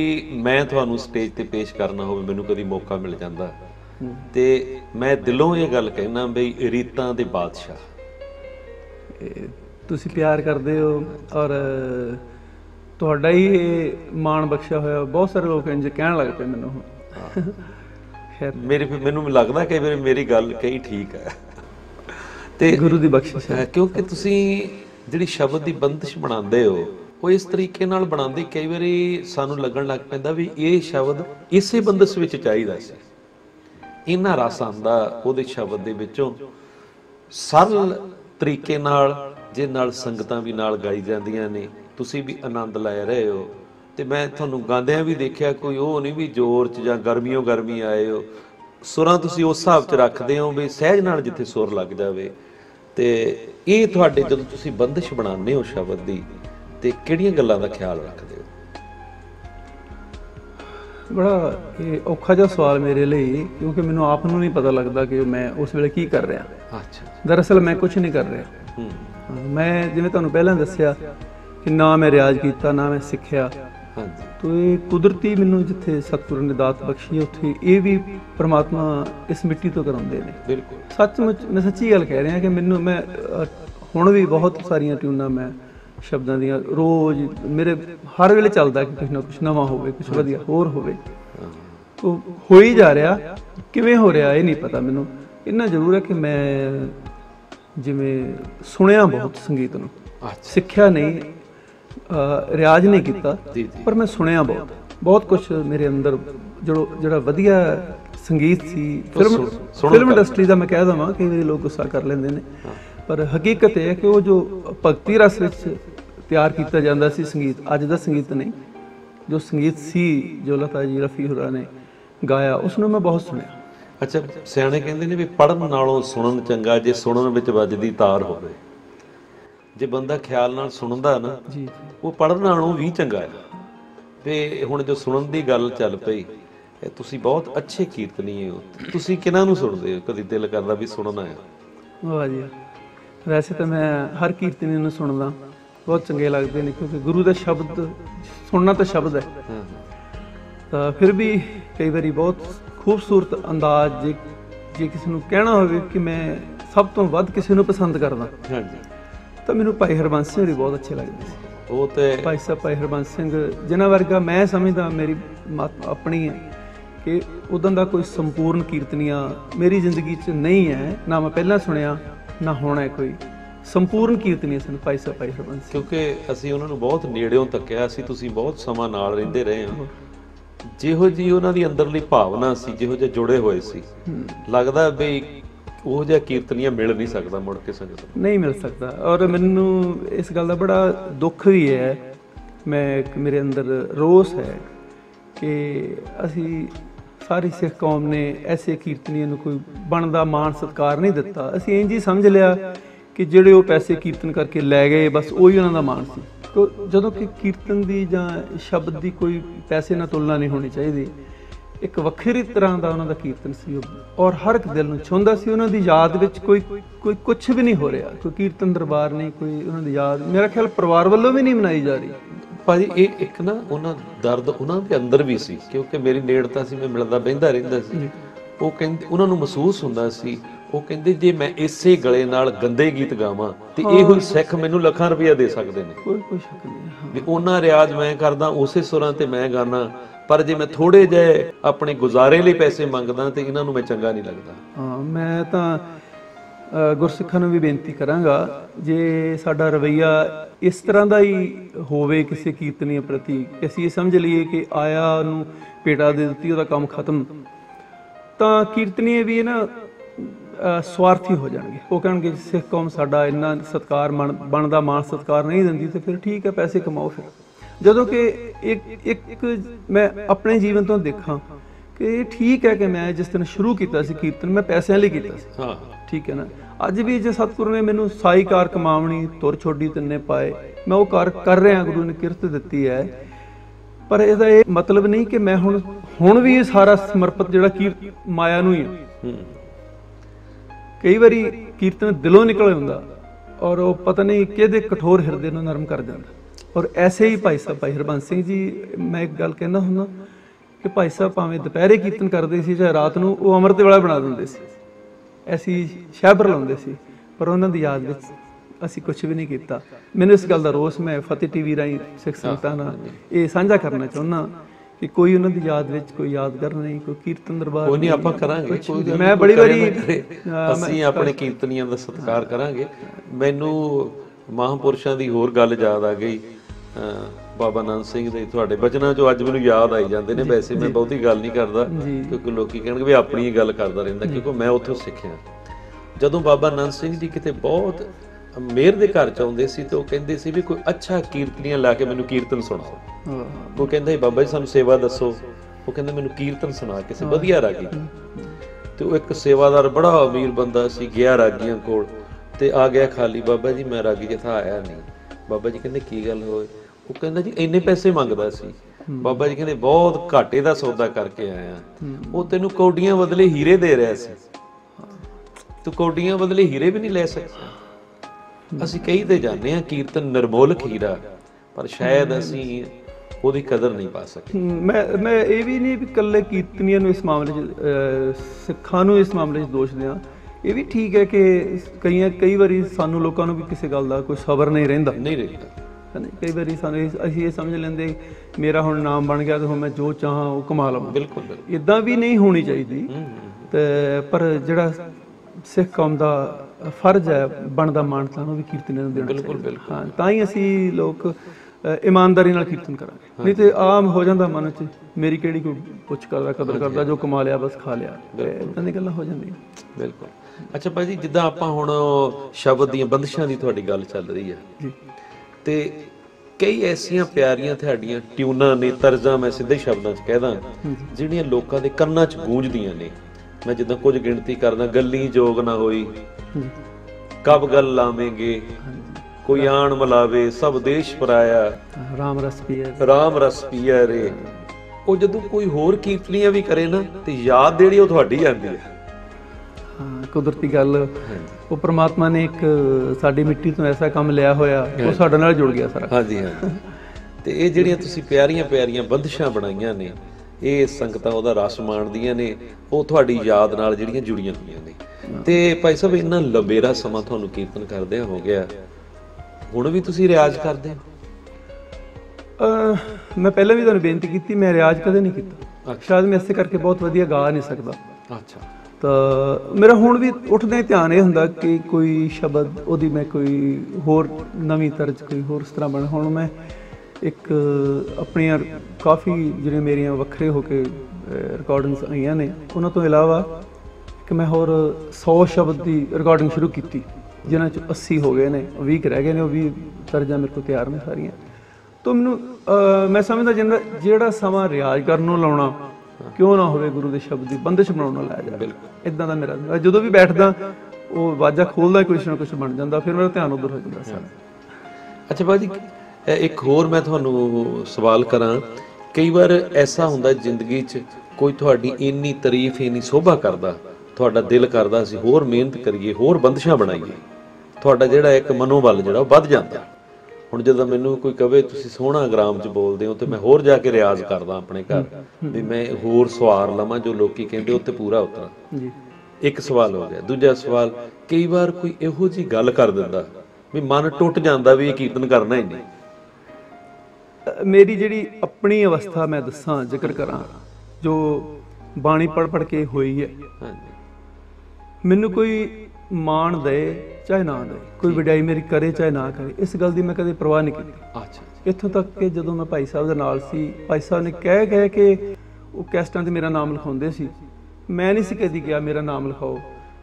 मैं तुहानूं स्टेज पर पेश करना होवे, मैनूं कभी मौका मिल जाता तो मैं दिलों ये गल कहना बई रीतां दे बादशाह तुसीं प्यार करदे हो और तुहाडा ही माण बख्शा होया। बहुत सारे लोग इंज कहण लग पे मैनूं। खैर मेरी मैनूं लगदा कि मेरी गल कही ठीक है ते गुरु दी बख्शिश है, क्योंकि तुसीं जिहड़ी शब्द की बंदिश बनाते हो वो इस तरीके नाल बनाते, कई बार सानूं लगन लग पैंदा भी ये शब्द इसे बंदिश विच चाहीदा सी। इन्ना रस आंदा उहदे शब्द दे विचों सरल तरीके नाल, जे नाल संगतां भी नाल गाई जांदियां ने, तुसीं भी आनंद लै रहे हो। ते मैं तुहानूं गांदियां भी देखिया, कोई वो नहीं भी जोर च जां गर्मियों गर्मी आए हो। सुरां तुसीं उस हिसाब च रखदे हो भी सहज नाल जिथे सुर लग जावे। ते ये तुहाडे जदों तुसीं बंदिश बनाने हो शब्द दी ते किहड़ियां गल्लां दा ख्याल रखदे हो? बड़ा औखा जिहा सवाल मेरे लिए, क्योंकि मैनूं आप नूं नहीं पता लगदा कि मैं उस वेले की कर रहा। अच्छा, दरअसल मैं कुछ नहीं कर रहा। मैं जिवें तुहानूं पहलां दस्सिया कि ना मैं रियाज कीता, ना मैं सिक्ख्या। तो ये कुदरती मैनूं जिथे सतगुर ने दात बख्शी उत्थे ये भी परमात्मा इस मिट्टी तो कराउंदे ने। बिल्कुल सचमुच मैं सच्ची गल कह रहा कि मैनूं मैं हुण भी बहुत सारियां ट्यूनां मैं शब्दां दियां रोज़ मेरे हर वेले चलदा कि कुछ नवां होवे, कुछ वधिया होर होवे। तो हो ही जा रहा, किवें हो रहा ये नहीं पता मैनूं। इन्ना जरूर है कि मैं जिवें सुणिया बहुत संगीत नूं, सिक्ख्या नहीं, रियाज नहीं किया, पर मैं सुनिया बहुत कुछ मेरे अंदर जो जो वधिया संगीत सी। फिल्म इंडस्ट्री का मैं कह देवां कि मेरे लोग गुस्सा कर लेंदे ने, पर हकीकत यह है कि वो जो भगती रस विच तैयार किया जाता सी संगीत, अज का संगीत नहीं, जो संगीत सी जो लता जी रफ़ी हुरां ने गाया उसनूं मैं बहुत सुनिया। अच्छा, सियाणे कहंदे ने भी पढ़न नालों सुनन चंगा, जे सुनन विच वजदी तार होवे। जे बंदा ख्याल नाल सुनदा ना वो पढ़न नालों भी चंगा है। ते हुण जो सुनन दी गल चल पई, तुसीं बहुत अच्छे कीर्तनी हो, तुसीं किन्हां नूं सुणदे हो? कदी दिल करदा भी सुनना है? वाह जी, वैसे तो मैं हर कीर्तनी नूं सुनदा, बहुत चंगे लगदे ने, क्योंकि गुरु दा शब्द सुनना तो शब्द है। तां फिर भी कई बारी बहुत खूबसूरत अंदाज जे किसी नूं कहना होवे कि मैं सब तो वध किसी नूं पसंद करदा। हां जी, तो मैनूं भाई हरबंस सिंह बहुत अच्छे लगते हैं। वो तो भाई साहब भाई हरबंस सिंह जिन्हों वर्गा मैं समझदा मेरी अपनी है कि उदों का कोई संपूर्ण कीर्तनिया मेरी जिंदगी च नहीं है, ना मैं पहला सुनिया ना होना है कोई संपूर्ण कीर्तनिया सन भाई साहब भाई हरबंस, क्योंकि असी उन्होंने बहुत नेड़ियों तक्या सी। तुसीं बहुत समा नाल रहिंदे रहे हो, जिहो जी उन्हों की अंदरली भावना सी, जिहो जे जुड़े हुए सी, लगता बई वो जहाँ कीर्तनिया मिल नहीं सकता, मुड़ के संगत नहीं मिल सकता। और मैनू इस गल का बड़ा दुख भी है, मैं मेरे अंदर रोस है कि असी सारी सिख कौम ने ऐसे कीर्तनिया नूं कोई बनदा मान सत्कार नहीं दिता। असी इंज ही समझ लिया कि जिहड़े वो पैसे कीर्तन करके लै गए बस उही उन्हां दा मान सी। तो जदों कि कीर्तन दी जां शब्द की कोई पैसे नाल तुलना नहीं होनी चाहिए। एक वक्री तरह का उन्होंने कीर्तन सी और हर एक दिल में छूंदा सी। उन्होंने याद में कोई कोई कुछ भी नहीं हो रहा, कोई कीर्तन दरबार नहीं, कोई उन्होंने याद मेरा ख्याल परिवार वालों भी नहीं मनाई जा रही। भाजी ये एक ना उन्होंने दर्द उन्होंने के अंदर भी सी, क्योंकि मेरी नेड़ता से मैं मिलता बहता रहा सी। वो कहते उन्होंने महसूस होंदा सी, वो कहते जे मैं इसे गले नाल गंदे गीत गावां ते इहो सिख मैनूं लाखां रुपया दे सकदे ने, कोई कोई शक नहीं। भी उन्हां रियाज मैं करदा उसे सुरां ते मैं गाना, पर जे मैं थोड़े जे अपने गुजारे लिए पैसे मंगदा तो इन्हां नूं मैं चंगा नहीं लगदा। हाँ, मैं तां गुरसिखां नूं भी बेनती करांगा जे साडा रवैया इस तरह का ही होवे किसी कीर्तनी प्रति कि असीं समझ लईए कि आया नूं पेटा दे दित्ती उहदा काम खत्म, तां कीर्तनी भी ना स्वार्थी हो जाएंगे। वो कहेंगे सिख कौम साडा इन्ना सत्कार बनदा मान सत्कार नहीं दिंदी तो फिर ठीक है पैसे कमाओ। फिर जदों कि एक मैं अपने जीवन तो देखा कि ठीक है कि मैं जिस दिन शुरू किया कीर्तन मैं पैसों लिए किया, ठीक है ना। अज भी जो सतगुरु ने मैनू साई कार कमावनी तुर छोड़ी तिन्ने पाए, मैं वो कार कर रहा, गुरु ने किरत दिती है। पर इसदा ये मतलब नहीं कि मैं हुण भी सारा समर्पित जिहड़ा की माया नूं ही है। कई बारी कीर्तन दिलों निकल आउंदा और वो पता नहीं किहदे कठोर हिरदे नूं नरम कर दिंदा। और ऐसे ही भाई साहब भाई हरबंस सिंह जी, मैं एक गल कहना हुंदा कि भाई साहब भावें दुपहरे कीर्तन करते सी जां रात नूं, वो अमृत वेला बना दिंदे सी, ऐसी शहबर लाउंदे सी, पर उन्हां दी याद विच असी कुछ भी नहीं किया। मैंने इस गल का रोस मैं फतेह टीवी राही सिख संगतां नाल ये साझा करना चाहुंदा कि कोई उन्हां दी याद विच कोई यादगार नहीं, कोई कीर्तन दरबार कोई नहीं, आपां करांगे। मैं बड़ी बारी असी अपने कीर्तनीआं दा सत्कार करांगे। मैनू महापुरुषां दी होर गल याद आ गई, बाबा नानक सिंह दे तुहाडे बचनां चों अज मैनू याद आई जांदे ने। वैसे मैं बहुती गल नहीं करदा क्योंकि लोकी कहणगे भी अपनी ही गल करदा रहिंदा, क्योंकि मैं उत्थों सिੱਖਿਆ। ਜਦੋਂ ਬਾਬਾ ਨਾਨਕ ਸਿੰਘ ਜੀ ਕਿਤੇ ਬਹੁਤ ਮੇਰ ਦੇ ਘਰ ਚ ਆਉਂਦੇ ਸੀ ਤੇ ਉਹ ਕਹਿੰਦੇ ਸੀ ਵੀ ਕੋਈ ਅੱਛਾ ਕੀਰਤਨੀਆਂ ਲਾ ਕੇ ਮੈਨੂੰ ਕੀਰਤਨ ਸੁਣਾਓ। ਉਹ ਕਹਿੰਦਾ ਬਾਬਾ ਜੀ ਸਾਨੂੰ ਸੇਵਾ ਦੱਸੋ, ਉਹ ਕਹਿੰਦਾ ਮੈਨੂੰ ਕੀਰਤਨ ਸੁਣਾ ਕਿਸੇ ਵਧੀਆ ਰਾਗੀ। ਤੇ ਉਹ ਇੱਕ ਸੇਵਾਦਾਰ ਬੜਾ ਅਮੀਰ ਬੰਦਾ ਸੀ, ਗਿਆ ਰਾਗੀਆਂ ਕੋਲ ਤੇ ਆ ਗਿਆ ਖਾਲੀ। ਬਾਬਾ ਜੀ ਮੈਂ ਰਾਗੀ ਜਥਾ ਆਇਆ ਨਹੀਂ। ਬਾਬਾ ਜੀ ਕਹਿੰਦੇ ਕੀ ਗੱਲ ਹੋਏ? ਉਹ ਕਹਿੰਦਾ ਜੀ ਇੰਨੇ ਪੈਸੇ ਮੰਗਦਾ ਸੀ। ਬਾਬਾ ਜੀ ਕਹਿੰਦੇ ਬਹੁਤ ਘਾਟੇ ਦਾ ਸੌਦਾ ਕਰਕੇ ਆਇਆ, ਉਹ ਤੈਨੂੰ ਕੌਡੀਆਂ ਬਦਲੇ ਹੀਰੇ ਦੇ ਰਿਹਾ ਸੀ, ਤੂੰ ਕੌਡੀਆਂ ਬਦਲੇ ਹੀਰੇ ਵੀ ਨਹੀਂ ਲੈ ਸਕਦਾ। ਅਸੀਂ ਕਹੀ ਤੇ ਜਾਂਦੇ ਹਾਂ ਕੀਰਤਨ ਨਿਰਮੋਲਕ ਹੀਰਾ, ਪਰ ਸ਼ਾਇਦ ਅਸੀਂ ਉਹਦੀ ਕਦਰ ਨਹੀਂ ਪਾ ਸਕੇ। ਮੈਂ ਇਹ ਵੀ ਨਹੀਂ ਵੀ ਇਕੱਲੇ ਕੀਰਤਨੀਆਂ ਨੂੰ ਇਸ ਮਾਮਲੇ 'ਚ, ਸਿੱਖਾਂ ਨੂੰ ਇਸ ਮਾਮਲੇ 'ਚ ਦੋਸ਼ ਦਿਆਂ। ਇਹ ਵੀ ਠੀਕ ਹੈ ਕਿ ਕਈ ਵਾਰੀ ਸਾਨੂੰ ਲੋਕਾਂ ਨੂੰ ਵੀ ਕਿਸੇ ਗੱਲ ਦਾ ਕੋਈ ਸਬਰ ਨਹੀਂ ਰਹਿੰਦਾ ਹੈ ਨਾ। ਕਈ ਵਾਰੀ ਸਾਨੂੰ ਅਸੀਂ ਇਹ ਸਮਝ ਲੈਂਦੇ ਮੇਰਾ ਹੁਣ ਨਾਮ ਬਣ ਗਿਆ ਤੇ ਹੁਣ ਮੈਂ ਜੋ ਚਾਹਾਂ ਉਹ ਕਮਾ ਲਵਾਂ। ਬਿਲਕੁਲ ਇੱਦਾਂ ਵੀ ਨਹੀਂ ਹੋਣੀ ਚਾਹੀਦੀ। ਤੇ ਪਰ ਜਿਹੜਾ ਸਿੱਖ ਕੌਮ ਦਾ ਫਰਜ਼ ਹੈ ਬਣਦਾ ਮਾਨਤਾ ਨੂੰ ਵੀ ਕੀਰਤਨੀਆਂ ਨੂੰ ਦੇਣਾ। ਬਿਲਕੁਲ ਹਾਂ, ਤਾਂ ਹੀ ਅਸੀਂ ਲੋਕ ਇਮਾਨਦਾਰੀ ਨਾਲ ਕੀਰਤਨ ਕਰਾਂਗੇ, ਨਹੀਂ ਤੇ ਆਮ ਹੋ ਜਾਂਦਾ ਮਨ 'ਚ ਮੇਰੀ ਕਿਹੜੀ ਕੋਈ ਪੁੱਛ ਕਰਦਾ, ਕਦਰ ਕਰਦਾ, ਜੋ ਕਮਾ ਲਿਆ ਬਸ ਖਾ ਲਿਆ, ਇੱਦਾਂ ਦੀਆਂ ਗੱਲਾਂ ਹੋ ਜਾਂਦੀਆਂ। ਬਿਲਕੁਲ। ਅੱਛਾ ਭਾਈ ਜੀ, ਜਿੱਦਾਂ ਆਪਾਂ ਹੁਣ ਸ਼ਬਦ ਦੀਆਂ ਬੰਦਿਸ਼ਾਂ ਦੀ ਤੁਹਾਡੀ ਗੱਲ ਚੱਲ ਰਹੀ ਹੈ ਜੀ, ਤੇ ਕਈ ਐਸੀਆਂ ਪਿਆਰੀਆਂ ਤੁਹਾਡੀਆਂ ਟਿਊਨਾਂ ਨੇ, ਤਰਜ਼ਾਂ ਮੈਂ ਸਿੱਧੇ ਸ਼ਬਦਾਂ 'ਚ ਕਹਿ ਦਾਂ, ਜਿਹੜੀਆਂ ਲੋਕਾਂ ਦੇ ਕੰਨਾਂ 'ਚ ਗੂੰਜਦੀਆਂ ਨੇ। मैं जिदा कुछ गिनती करना, गली जोग ना होई, कब गल लावेंगे, कोई आन मलावे, सब देश पराया, राम रस पिया रे। ओ जदों कोई होर कीर्तनियां भी करे ना ते याद जेहड़ी ओ तुहाडी आंदी है। हां, कुदरती गल ओ परमात्मा ने एक साडी मिट्टी तो ऐसा काम लिया होया, ओ साडे नाल जुड़ गया सारा। हां जी हां। ते ए जेहड़ियां तुसीं प्यारियां प्यारियां बंदिशां बनाईयां ने, ਇਹ ਸੰਗਤਾਂ ਉਹਦਾ ਰਸ ਮਾਣਦੀਆਂ ਨੇ, ਉਹ ਤੁਹਾਡੀ ਯਾਦ ਨਾਲ ਜਿਹੜੀਆਂ ਜੁੜੀਆਂ ਹੋਈਆਂ ਨੇ। ਤੇ ਭਾਈ ਸਾਹਿਬ, ਇੰਨਾ ਲੰਬੇਰਾ ਸਮਾਂ ਤੁਹਾਨੂੰ ਕੀਰਤਨ ਕਰਦਿਆਂ ਹੋ ਗਿਆ, ਹੁਣ ਵੀ ਤੁਸੀਂ ਰਿਆਜ਼ ਕਰਦੇ ਹੋ? ਮੈਂ ਪਹਿਲਾਂ ਵੀ ਤੁਹਾਨੂੰ ਬੇਨਤੀ ਕੀਤੀ, ਮੈਂ ਰਿਆਜ਼ ਕਦੇ ਨਹੀਂ ਕੀਤਾ, ਸ਼ਾਇਦ ਮੈਂ ਇਸੇ ਕਰਕੇ ਬਹੁਤ ਵਧੀਆ ਗਾ ਨਹੀਂ ਸਕਦਾ। ਅੱਛਾ। ਤਾਂ ਮੇਰਾ ਹੁਣ ਵੀ ਉੱਠਦੇ ਧਿਆਨ ਇਹ ਹੁੰਦਾ ਕਿ ਕੋਈ ਸ਼ਬਦ ਉਹਦੀ ਮੈਂ ਕੋਈ ਹੋਰ ਨਵੀਂ ਤਰਜ਼, ਕੋਈ ਹੋਰ ਇਸ ਤਰ੍ਹਾਂ ਬਣ। ਹੁਣ ਮੈਂ एक अपनी काफ़ी जिहड़ियां मेरिया वक्रे होकर रिकॉर्डिंग्स आईया ने, उन्होंने तो इलावा कि मैं होर 100 शब्द की रिकॉर्डिंग शुरू की, जिन्हों 80 हो गए ने, 20 रह गए ने, भी तर्जा मेरे को तैयार ने सारिया। तो मैनू मैं समझदा जिहड़ा समा रियाज करनों लाउणा क्यों ना होवे, गुरु के शब्द की बंदिश बनाउण लाया जाए। बिल्कुल इदां दा मेरा जदों भी बैठदा वो वाजा खोलदा, कुछ ना कुछ बन जांदा, फिर मेरा ध्यान उधर हो जांदा सारा। अच्छा भाजी, एक होर मैं तुहानू सवाल करां, कई बार ऐसा हुंदा जिंदगी च कोई तुहाडी इन्नी तारीफ, इन्नी शोभा करदा, तुहाडा दिल करदा सी होर मेहनत करिए, होर बंदिशां बनाईए, तुहाडा जिहड़ा एक मनोबल जिहड़ा ओह वध जांदा। हुण जदों मैनू कोई कहे तुसीं सोहना ग्राम च बोलदे हो, ते मैं होर जाके रियाज करदा अपने घर भी, मैं होर सवार लवां जो लोकी कहिंदे उत्ते पूरा उतरां। एक सवाल हो गया। दूजा सवाल, कई बार कोई इहो जी गल कर दिंदा भी मन टुट जांदा भी इह कीर्तन करना ही नहीं। मेरी जिहड़ी अपनी अवस्था मैं दस्सां, जिक्र करां, जो बाणी पढ़ पढ़ के होई है, मैनू कोई माण दे चाहे ना दे, कोई वड्डाई मेरी करे चाहे ना करे, इस गल दी मैं कदे परवाह नहीं कीती। इत्थों तक कि जदों मैं भाई साहब दे नाल सी, भाई साहब ने कह कह के ओह कैस्टां ते मेरा नाम लिखाउंदे सी, मैं नहीं सी कदी किहा मेरा नाम लिखाओ।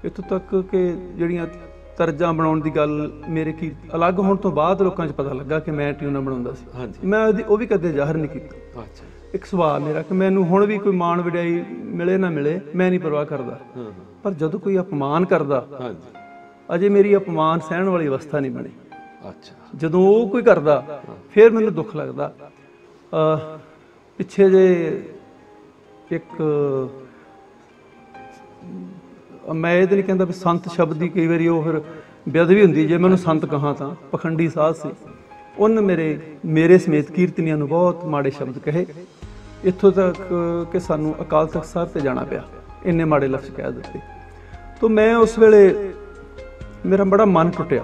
इत्थों तक कि जिहड़ियां ਤਰਜ਼ਾਂ ਬਣਾਉਣ ਦੀ ਗੱਲ ਮੇਰੇ ਕੀ ਅਲੱਗ ਹੋਣ ਤੋਂ ਬਾਅਦ ਲੋਕਾਂ 'ਚ ਪਤਾ ਲੱਗਾ ਕਿ ਮੈਂ ਟਿਊਨਾਂ ਬਣਾਉਂਦਾ ਸੀ। ਹਾਂਜੀ। ਮੈਂ ਉਹ ਵੀ ਕਦੇ ਜ਼ਾਹਰ ਨਹੀਂ ਕੀਤਾ। ਅੱਛਾ। ਇੱਕ ਸਵਾਲ ਮੇਰਾ ਕਿ ਮੈਨੂੰ ਹੁਣ ਵੀ ਕੋਈ ਮਾਣ ਵਡਿਆਈ ਮਿਲੇ ਨਾ ਮਿਲੇ, ਮੈਂ ਨਹੀਂ ਪਰਵਾਹ ਕਰਦਾ, ਪਰ ਜਦੋਂ ਕੋਈ ਅਪਮਾਨ ਕਰਦਾ, ਹਾਂਜੀ, ਅਜੇ ਮੇਰੀ ਅਪਮਾਨ ਸਹਿਣ ਵਾਲੀ ਅਵਸਥਾ ਨਹੀਂ ਬਣੀ। ਅੱਛਾ। ਜਦੋਂ ਉਹ ਕੋਈ ਕਰਦਾ ਫਿਰ ਮੈਨੂੰ ਦੁੱਖ ਲੱਗਦਾ। पिछे जे एक मैं ये नहीं कहता भी संत शब्द की कई बार वह फिर बेअदबी होंगी जे मैं उन्होंने संत कहा तो पखंडी साध से उन्हें मेरे समेत कीर्तनिया बहुत माड़े शब्द कहे इतों तक कि सानू अकाल तख्त साहब से जाना पाया इन्ने माड़े लफ्ज कह दिते। तो मैं उस वेले मेरा बड़ा मन टुटिया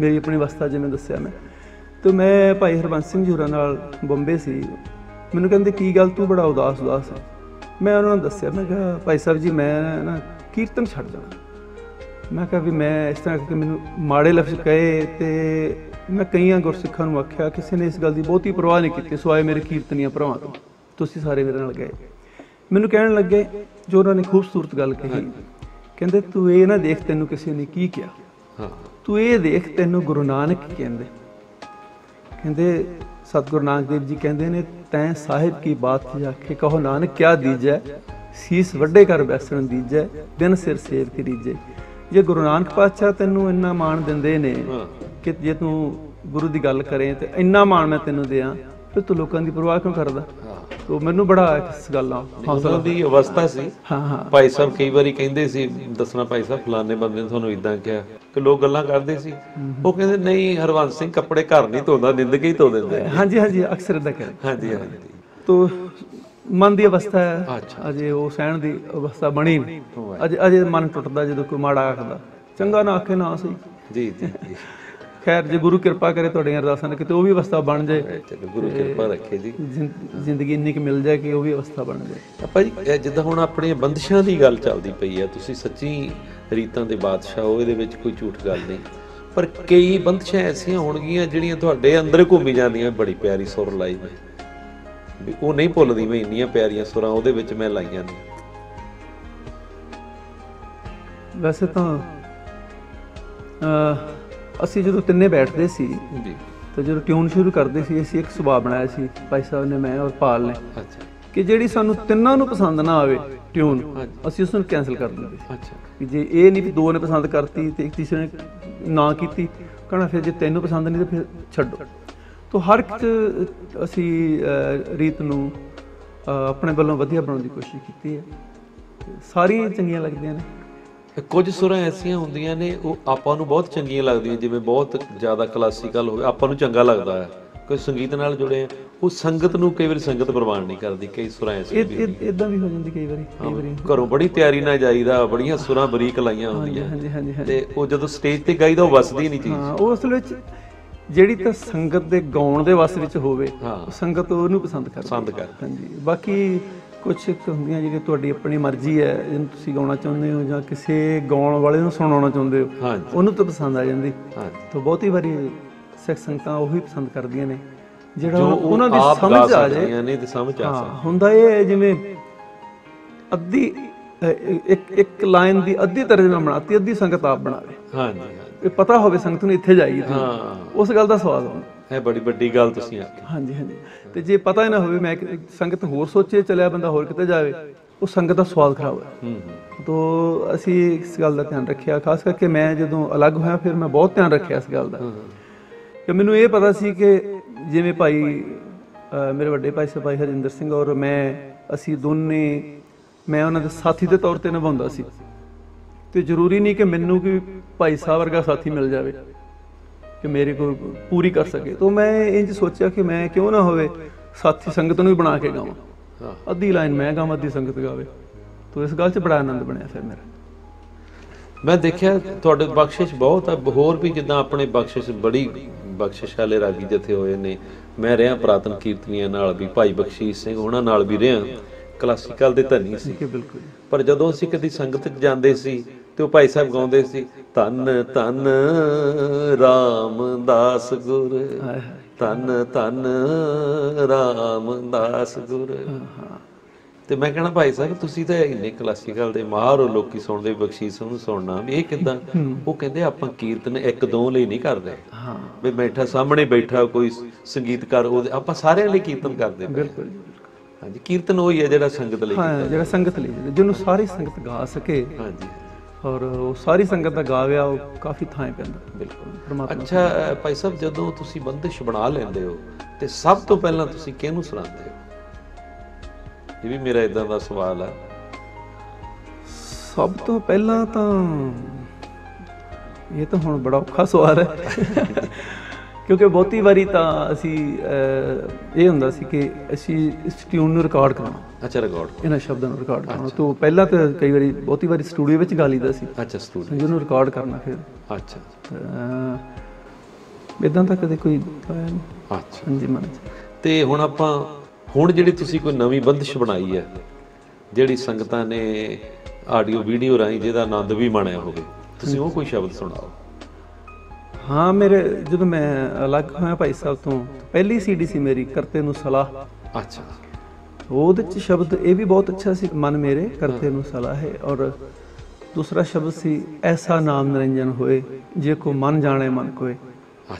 मेरी अपनी अवस्था जिवें दस्सिया मैं तो मैं भाई हरबंस सिंह जी होरां नाल बंबे सी मैनूं कहंदे की गल तू बड़ा उदास उदास है। मैं उन्होंने दस्सिया मैं कहा भाई साहब जी मैं ना कीर्तन छड़ जाना मैं कहा भी मैं इस तरह कि मैनूं माड़े लफ्ज कहे तो मैं कई गुरसिखा आख्या किसी ने इस गल की बहुती परवाह नहीं की सवाए मेरे कीर्तनिया भरावां तों तुसीं सारे मेरे नाल गए। मैनूं कहण लगे जो उन्होंने खूबसूरत गल कही कहंदे तू ये ना देख तैनूं किसी ने की कहा तू ये देख तैनूं गुरु नानक कहंदे कहंदे सतगुरु नानक देव जी कहंदे ने तैं साहिब की बात आखे कहो नानक क्या दीजै सीस वड्डे कर बैसण दीजै दिन सिर सेव की रीजै। जे गुरु नानक पातशाह तैनूं इन्ना माण दिंदे ने कि जे तू गुरु की गल करें तो इन्ना माण मैं तैनूं देआं फिर तू लोगों की परवाह क्यों करदा। तो मैनूं बड़ा इस गल हौसला दी अवस्था सी। हाँ हाँ भाई साहब कई बारी कहंदे सी दसना भाई साहब फलाने बंदे ने तुहानूं इदां किहा कि लोग गल्लां करदे सी ओह कहंदे नहीं हरवंस सिंह कपड़े घर नहीं धोंदा जिंदगी धो दिंदा। हाँ जी हाँ जी अक्सर इदां कहंदे। हाँ जी हाँ जी तो मन की अवस्था है अजे वो सहण की अवस्था बनी नहीं अजे अजे मन टुटदा जदों कोई माड़ा आखदा चंगा ना आखे ना सही जी जी जी खैर जो गुरु कृपा करे तो अरदासा ने कि वो भी अवस्था बन जाए गुरु कृपा रखे जी जिंदगी इन्नी कि मिल जाए कि वो भी अवस्था बन जाए। भाई जिद्दां हुण अपनी बंदिशां की गल चलती पई है तुसीं सच्ची रीतां दे बादशाह हो इहदे विच कोई झूठ गल नहीं पर कई बंदिशां ऐसियां होणगियां जिहड़ियां तुहाडे अंदर घूमी जांदियां। बड़ी प्यारी सुर लाई मैं वो नहीं भुल्लदी मैं इन्नियां प्यारियां सुरां उहदे विच मैं लाईयां ने। वैसे तो असी जो तिन्ने बैठते सी तो जो ट्यून शुरू करते सी असी एक सुभाव बनाया सी भाई साहब ने मैं और पाल ने कि जिहड़ी सानू तिन्नां नूं पसंद ना आवे ट्यून असी उस नूं कैंसल कर दिंदे जे ये नहीं दो ने पसंद करती तो एक तीसरे ने ना कीती कहना फिर जे तैनूं पसंद नहीं तो फिर छड्डो। तो हर एक असी रीत नूं अपने वल्लों वधिया बनाउण दी कोशिश कीती है सारियां चंगीआं लगदियां ने। कुछ सुरां ऐसियां होंदियां ने वो आपां नूं बहुत चंगीआं लगदियां जिवें बहुत ज़्यादा क्लासीकल होवे आपां नूं चंगा लगदा है कोई संगीत नाल जुड़े हैं वो संगत नूं कई वारी संगत प्रवान नहीं करदी। कई सुरां ऐसियां इदां भी हो जांदी कई वारी घरों बड़ी तैयारी नाल जाईदा बड़ियां सुरां बरीक लाईयां होंदियां ते वो जदों स्टेज ते गाईदा वो वसदी नहीं चीज़ वो असल विच जिहड़ी तां संगत दे गाउण दे वस विच होवे संगत ओनूं पसंद करदी। हां जी बाकी कुछ एक होंदियां जिहड़ी तुहाडी अपनी मर्जी है जिहनूं तुसीं गाउणा चाहुंदे हो जां किसी गाउण वाले नूं सुणाउणा चाहुंदे हो उहनूं तां पसंद आ जांदी। तो बहुती वारी सिख संगतां ओही पसंद करदियां ने जिहड़ा उहनां दी समझ आ जाए नहीं ते समझ आ सकदा हुंदा है जिवें अद्धी एक लाइन दी अद्धी तर्जमा बनाती अद्धी संगत आप बनावे। हां जी ये पता होवे संगत नूं इत्थे जाई हां उस गल दा सवाल आउंदा है बड़ी बड़ी गल। हाँ जी हाँ जी तो जे पता ही ना हो मैं संगत होर सोचे चलिया बंदा होर किते जाए उस संगत का स्वाद खराब है। तो असी इस गल का ध्यान रखिया खास करके मैं जदों अलग होया फिर मैं बहुत ध्यान रखिया इस गल का कि मैनूं ये पता सी कि जिवें भाई मेरे वड्डे भाई साहब भाई हरजिंदर सिंह और मैं असी दोने मैं उन्हां दे साथी दे तौर ते निभाउंदा सी ते जरूरी नहीं कि मैनूं कि भाई साहब वर्गा साथी मिल जाए कि मेरे को पूरी कर सके। तो मैं इंज सोचा कि मैं क्यों ना होवे साथी संगत नूं भी बना के गावां अद्धी लाइन मैं गावां अद्धी संगत गावे तो इस गल 'च बड़ा आनंद बनिया। फिर मेरा मैं देखिया तुहाडे बख्शिश बहुत है होर भी जिद्दां अपने बख्शिश बड़ी बख्शिश वाले रागी जिथे होए ने मैं रिहा पुरातन कीर्तनियां नाल भी भाई बख्शीश सिंह उहनां नाल भी रिहा क्लासीकल दे धनी सी बिल्कुल पर जदों असीं कदी संगत 'च जांदे सी तो भाई साहब गाउंदे सी धन धन रामदास गुर धन धन रामदास गुर। तो मैं कहना भाई साहब तुसीं तां इन्ने क्लासीकल दे माहर हो लोकी सुणदे बख्शीश नूं सुणना भी इह किदां वो कहंदे आपां कीर्तन एक दो लई नहीं करदे भी बैठा सामने बैठा कोई संगीतकार ओहदे आपां सारिआं लई कीर्तन करदे बिल्कुल। हाँ जी कीर्तन वही है जिहड़ा संगत लई जिहड़ा संगत लई जिहनूं सारी संगत गा सके। हाँ जी और वो सारी संगत का गाविया काफ़ी थाएं पैंदा। बिल्कुल। अच्छा भाई साहब, जदों तुसी बंदिश बना लेंदे हो तो सब तो पहला तुसी किहनूं सुनांदे हो? ये भी मेरा इदां दा सवाल है। सब तो पहला तो ये तो हुण बड़ा औखा सवाल है क्योंकि बहुती बारी तो असी ये होंदा सी कि असी इस ट्यून नूं रिकॉर्ड करना। अच्छा, रिकॉर्ड इन्हां शब्दां नूं रिकॉर्ड करना। तो पहला तो कई बारी बहुती बारी स्टूडियो विच गा लईदा सी। अच्छा, स्टूडियो नूं रिकॉर्ड करना फिर। अच्छा, इदां तां कदे कोई अच्छा हां जी मन ते हुण आपां हुण जिहड़ी तुसीं कोई नवीं बंदिश बनाई है जिहड़ी संगतां ने आडियो वीडियो राहीं जिहदा आनंद भी माणिया होवे, तुसीं ओह कोई शब्द सुणाओ। हाँ, मेरे जो मैं अलग होया भाई साहब तो पहली सीडी सी मेरी करते नू सलाह। अच्छा, वो शब्द ये भी बहुत अच्छा सी मन मेरे करते नू सलाह है। और दूसरा शब्द सी ऐसा नाम निरंजन होए जे को मन जाने मन कोए,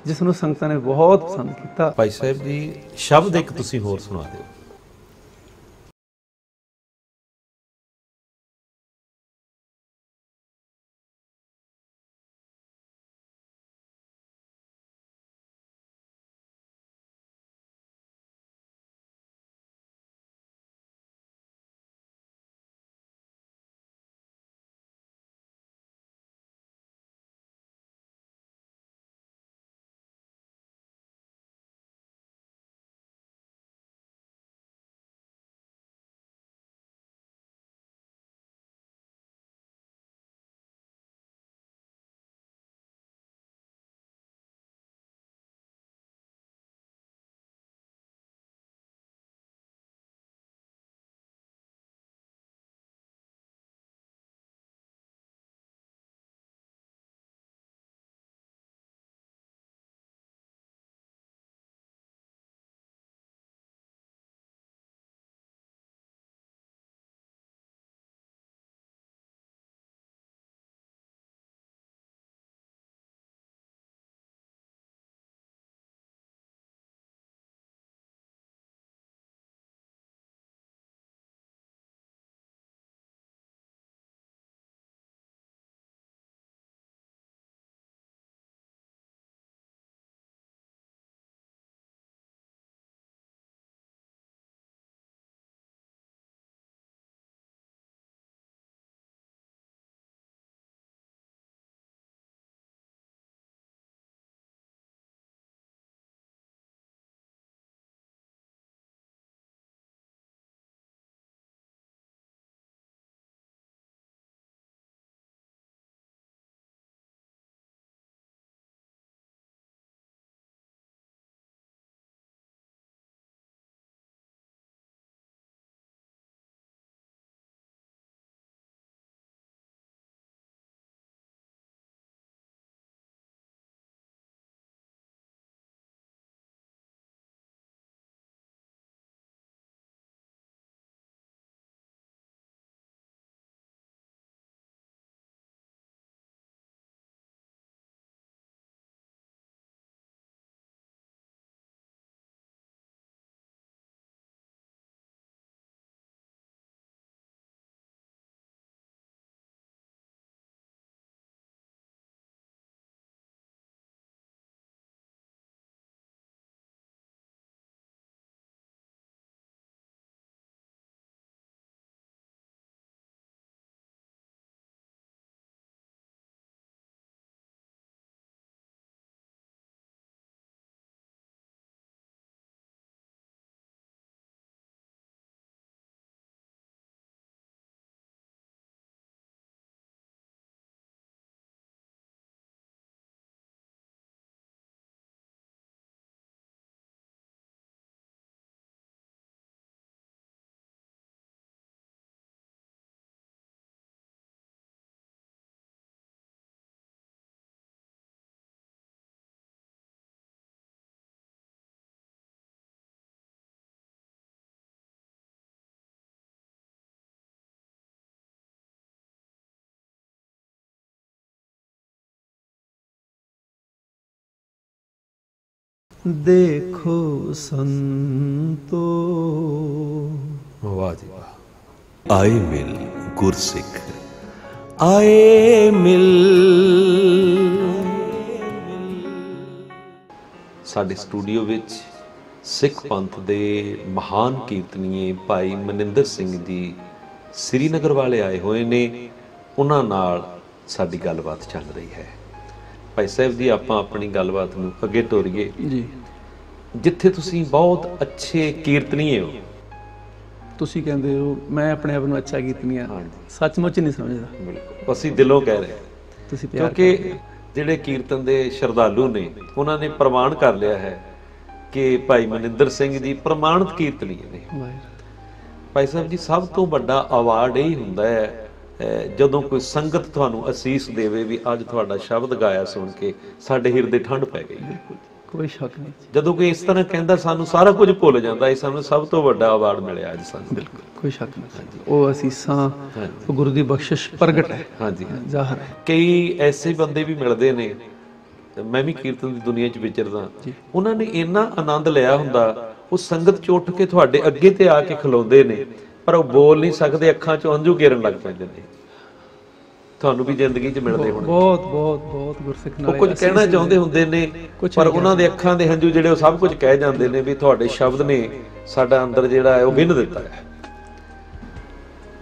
जिसनों संगतां ने बहुत पसंद किया। भाई साहब जी शब्द एक तुसी होर सुना दो। देखो संतो वाह जी वाह, आए मिल गुरसिख आए मिल। साडे स्टूडियो विच सिख पंथ दे महान कीर्तनीय भाई मनिंदर सिंह जी श्रीनगर वाले आए हुए ने, उन्हां नाल साडी गलबात चल रही है। भाई साहब जी आपां अपनी गलबात नूं अगे तोरिए जी। जिथे तुसीं बहुत अच्छे कीर्तनीय हो, तुसीं कहंदे हो मैं अपने आप को अच्छा कीर्तनीय सचमुच नहीं समझदा। बिल्कुल असीं दिलों कह रहे हैं, तुसीं प्यार क्योंकि जिहड़े कीर्तन दे श्रद्धालु ने उन्हां ने प्रमाण कर लिया है कि भाई मनिंदर सिंह जी प्रमाणित कीर्तनीय ने। भाई साहब जी सब तो वड्डा अवार्ड यही हुंदा है जदों कोई संगत तुहानूं असीस देवे भी अज तुहाडा शब्द गाया सुन के साडे हिरदे ठंड पै गई। कोई शक नहीं, जदों कोई इस तरह कहता सानू सारा कुछ भुल जाता, सानू सब तो वड्डा अवार्ड मिलिया अज सानू। बिल्कुल कोई शक नहीं, वो असीसां गुरु दी बख्शिश प्रगट है। हाँ जी जाहिर है। कई ऐसे बंदे भी मिलते ने, मैं भी कीर्तन की दुनिया च विचरदा, उन्होंने इन्ना आनंद लिया हुंदा, वो संगत च उठ के तुहाडे अगे ते आ के खलोंदे ने पर वो बोल नहीं सकते, अखां चों अंजू घेरन लग पैंदे ने। ਤੁਹਾਨੂੰ ਵੀ ਜ਼ਿੰਦਗੀ ਚ ਮਿਲਦੇ ਹੋਣੇ ਬਹੁਤ ਬਹੁਤ ਬਹੁਤ ਗੁਰਸਿੱਖ ਨਾਲ ਕੁਝ ਕਹਿਣਾ ਚਾਹੁੰਦੇ ਹੁੰਦੇ ਨੇ ਪਰ ਉਹਨਾਂ ਦੇ ਅੱਖਾਂ ਦੇ ਹੰਝੂ ਜਿਹੜੇ ਉਹ ਸਭ ਕੁਝ ਕਹਿ ਜਾਂਦੇ ਨੇ ਵੀ ਤੁਹਾਡੇ ਸ਼ਬਦ ਨੇ ਸਾਡਾ ਅੰਦਰ ਜਿਹੜਾ ਹੈ ਉਹ ਵਿੰਨ ਦਿੱਤਾ ਹੈ।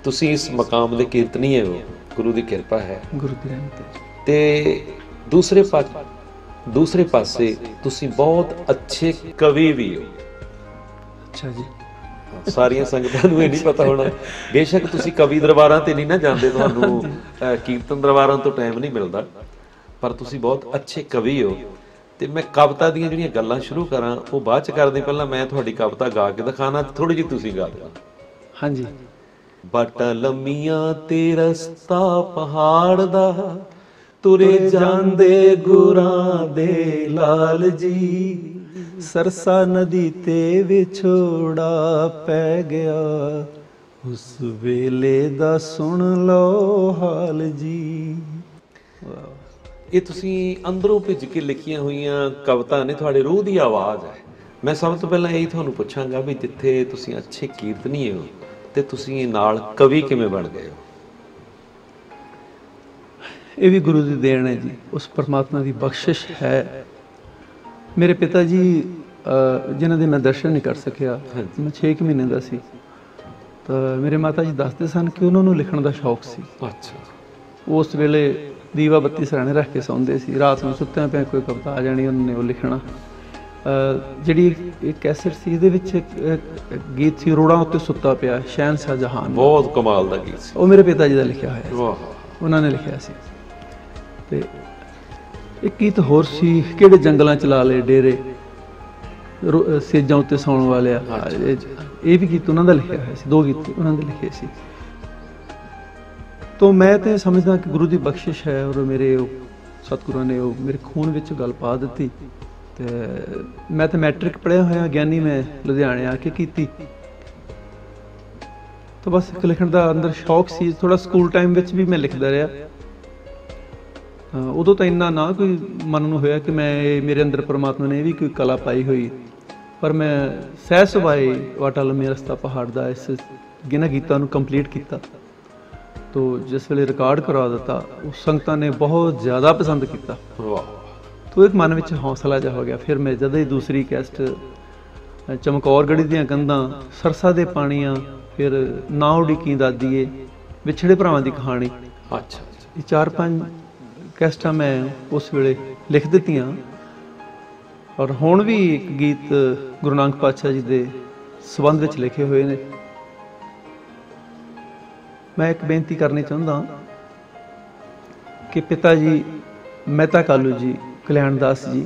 ਤੁਸੀਂ ਇਸ ਮਕਾਮ ਦੇ ਕੀਰਤਨੀ ਹੋ, ਗੁਰੂ ਦੀ ਕਿਰਪਾ ਹੈ, ਗੁਰੂ ਦੀ ਰਹਿਮਤ ਹੈ। ਤੇ ਦੂਸਰੇ ਪਾਸੇ ਤੁਸੀਂ ਬਹੁਤ ਅੱਛੇ ਕਵੀ ਵੀ ਹੋ। ਅੱਛਾ ਜੀ, ਸਾਰੀਆਂ ਸੰਗਤਾਂ ਨੂੰ ਇਹ ਨਹੀਂ ਪਤਾ ਹੋਣਾ, ਬੇਸ਼ੱਕ ਤੁਸੀਂ ਕਵੀ ਦਰਬਾਰਾਂ ਤੇ ਨਹੀਂ ਨਾ ਜਾਂਦੇ, ਤੁਹਾਨੂੰ ਕੀਰਤਨ ਦਰਬਾਰਾਂ ਤੋਂ ਟਾਈਮ ਨਹੀਂ ਮਿਲਦਾ, ਪਰ ਤੁਸੀਂ ਬਹੁਤ ਅੱਛੇ ਕਵੀ ਹੋ। ਤੇ ਮੈਂ ਕਵਿਤਾ ਦੀਆਂ ਜਿਹੜੀਆਂ ਗੱਲਾਂ ਸ਼ੁਰੂ ਕਰਾਂ ਉਹ ਬਾਅਦ ਚ ਕਰਦੇ, ਪਹਿਲਾਂ ਮੈਂ ਤੁਹਾਡੀ ਕਵਿਤਾ ਗਾ ਕੇ ਦਿਖਾਣਾ, ਥੋੜੀ ਜਿਹੀ ਤੁਸੀਂ ਗਾ ਦੇਣਾ। ਹਾਂਜੀ। ਬਾਟਾ ਲੰਮੀਆਂ ਤੇ ਰਸਤਾ ਪਹਾੜ ਦਾ, ਤੁਰੇ ਜਾਂਦੇ ਗੁਰਾਂ ਦੇ ਲਾਲ ਜੀ, सरसा नदी ते विछोड़ा पै गया, उस वेले दा सुन लो हाल जी। ये तुसीं अंदरों भिज के लिखिया हुई कविता ने, तुहाडे रूह दी आवाज़ है। मैं सब तो पहला यही तुहानूं पुछांगा भी जिथे तुसीं अच्छे कीर्तनी हो ते तुसीं नाल कवि किवें बन गए हो? ये भी गुरु दी देन है जी, उस परमात्मा की बख्शिश है। मेरे पिता जी जिन्हों के मैं दर्शन नहीं कर सकिया, मैं 6 महीने का सी, तो मेरे माता जी दसते सन कि उन्होंने लिखण का शौक सी। अच्छा। उस वेले दीवा बत्ती सराहने रख के सौंदे सी, रात में सुत्तियां पे कोई कविता आ जानी, उन्होंने वो लिखना। जिहड़ी एक कैसेट सी इहदे विच गीत सी, रोड़ा उत्ते सुत्ता पिया, शहनशाह जहान, बहुत कमाल दा गीत, वो मेरे पिता जी का लिखा होया, उन्होंने लिखा सी। ते एक गीत होर सी, किहड़े जंगलों च ला ले डेरे, सेजां उत्ते सौण वाले, ये भी गीत उन्होंने लिखा है। दो गीत उन्होंने लिखे सी। तो मैं तो समझदा कि गुरु की बख्शिश है, और मेरे सतगुरुओं ने मेरे खून में गल पा दी। तो मैं तो मैट्रिक पढ़िया होया ज्ञानी मैं लुधियाने आके की, तो बस एक लिखण का अंदर शौक सी। थोड़ा स्कूल टाइम भी मैं लिखता रहा, उदों तो इन्ना ना कोई मन में होया कि मैं मेरे अंदर परमात्मा ने भी कोई कला पाई हुई, पर मैं सह सुभाए वाटा लम्मी रस्ता पहाड़ दा इस गिना गीता कंप्लीट किया, तो जिस वे रिकॉर्ड करवा दिता उस संगतां ने बहुत ज़्यादा पसंद किया, तो एक मन में हौसला जा हो गया। फिर मैं जद ही दूसरी कैस्ट चमकौरगढ़ी दियां कंधां, सरसा दे पाणियां, फिर ना उड़ीकी दादीए, विछड़े भरावां दी कहानी, अच्छा, ये 4-5 कैसटा मैं उस वे लिख दित्तियां। और हुण भी एक गीत गुरु नानक पातशाह जी के संबंध में लिखे हुए ने। मैं एक बेनती करनी चाहता कि पिता जी मेहता कालू जी, कल्याण दास जी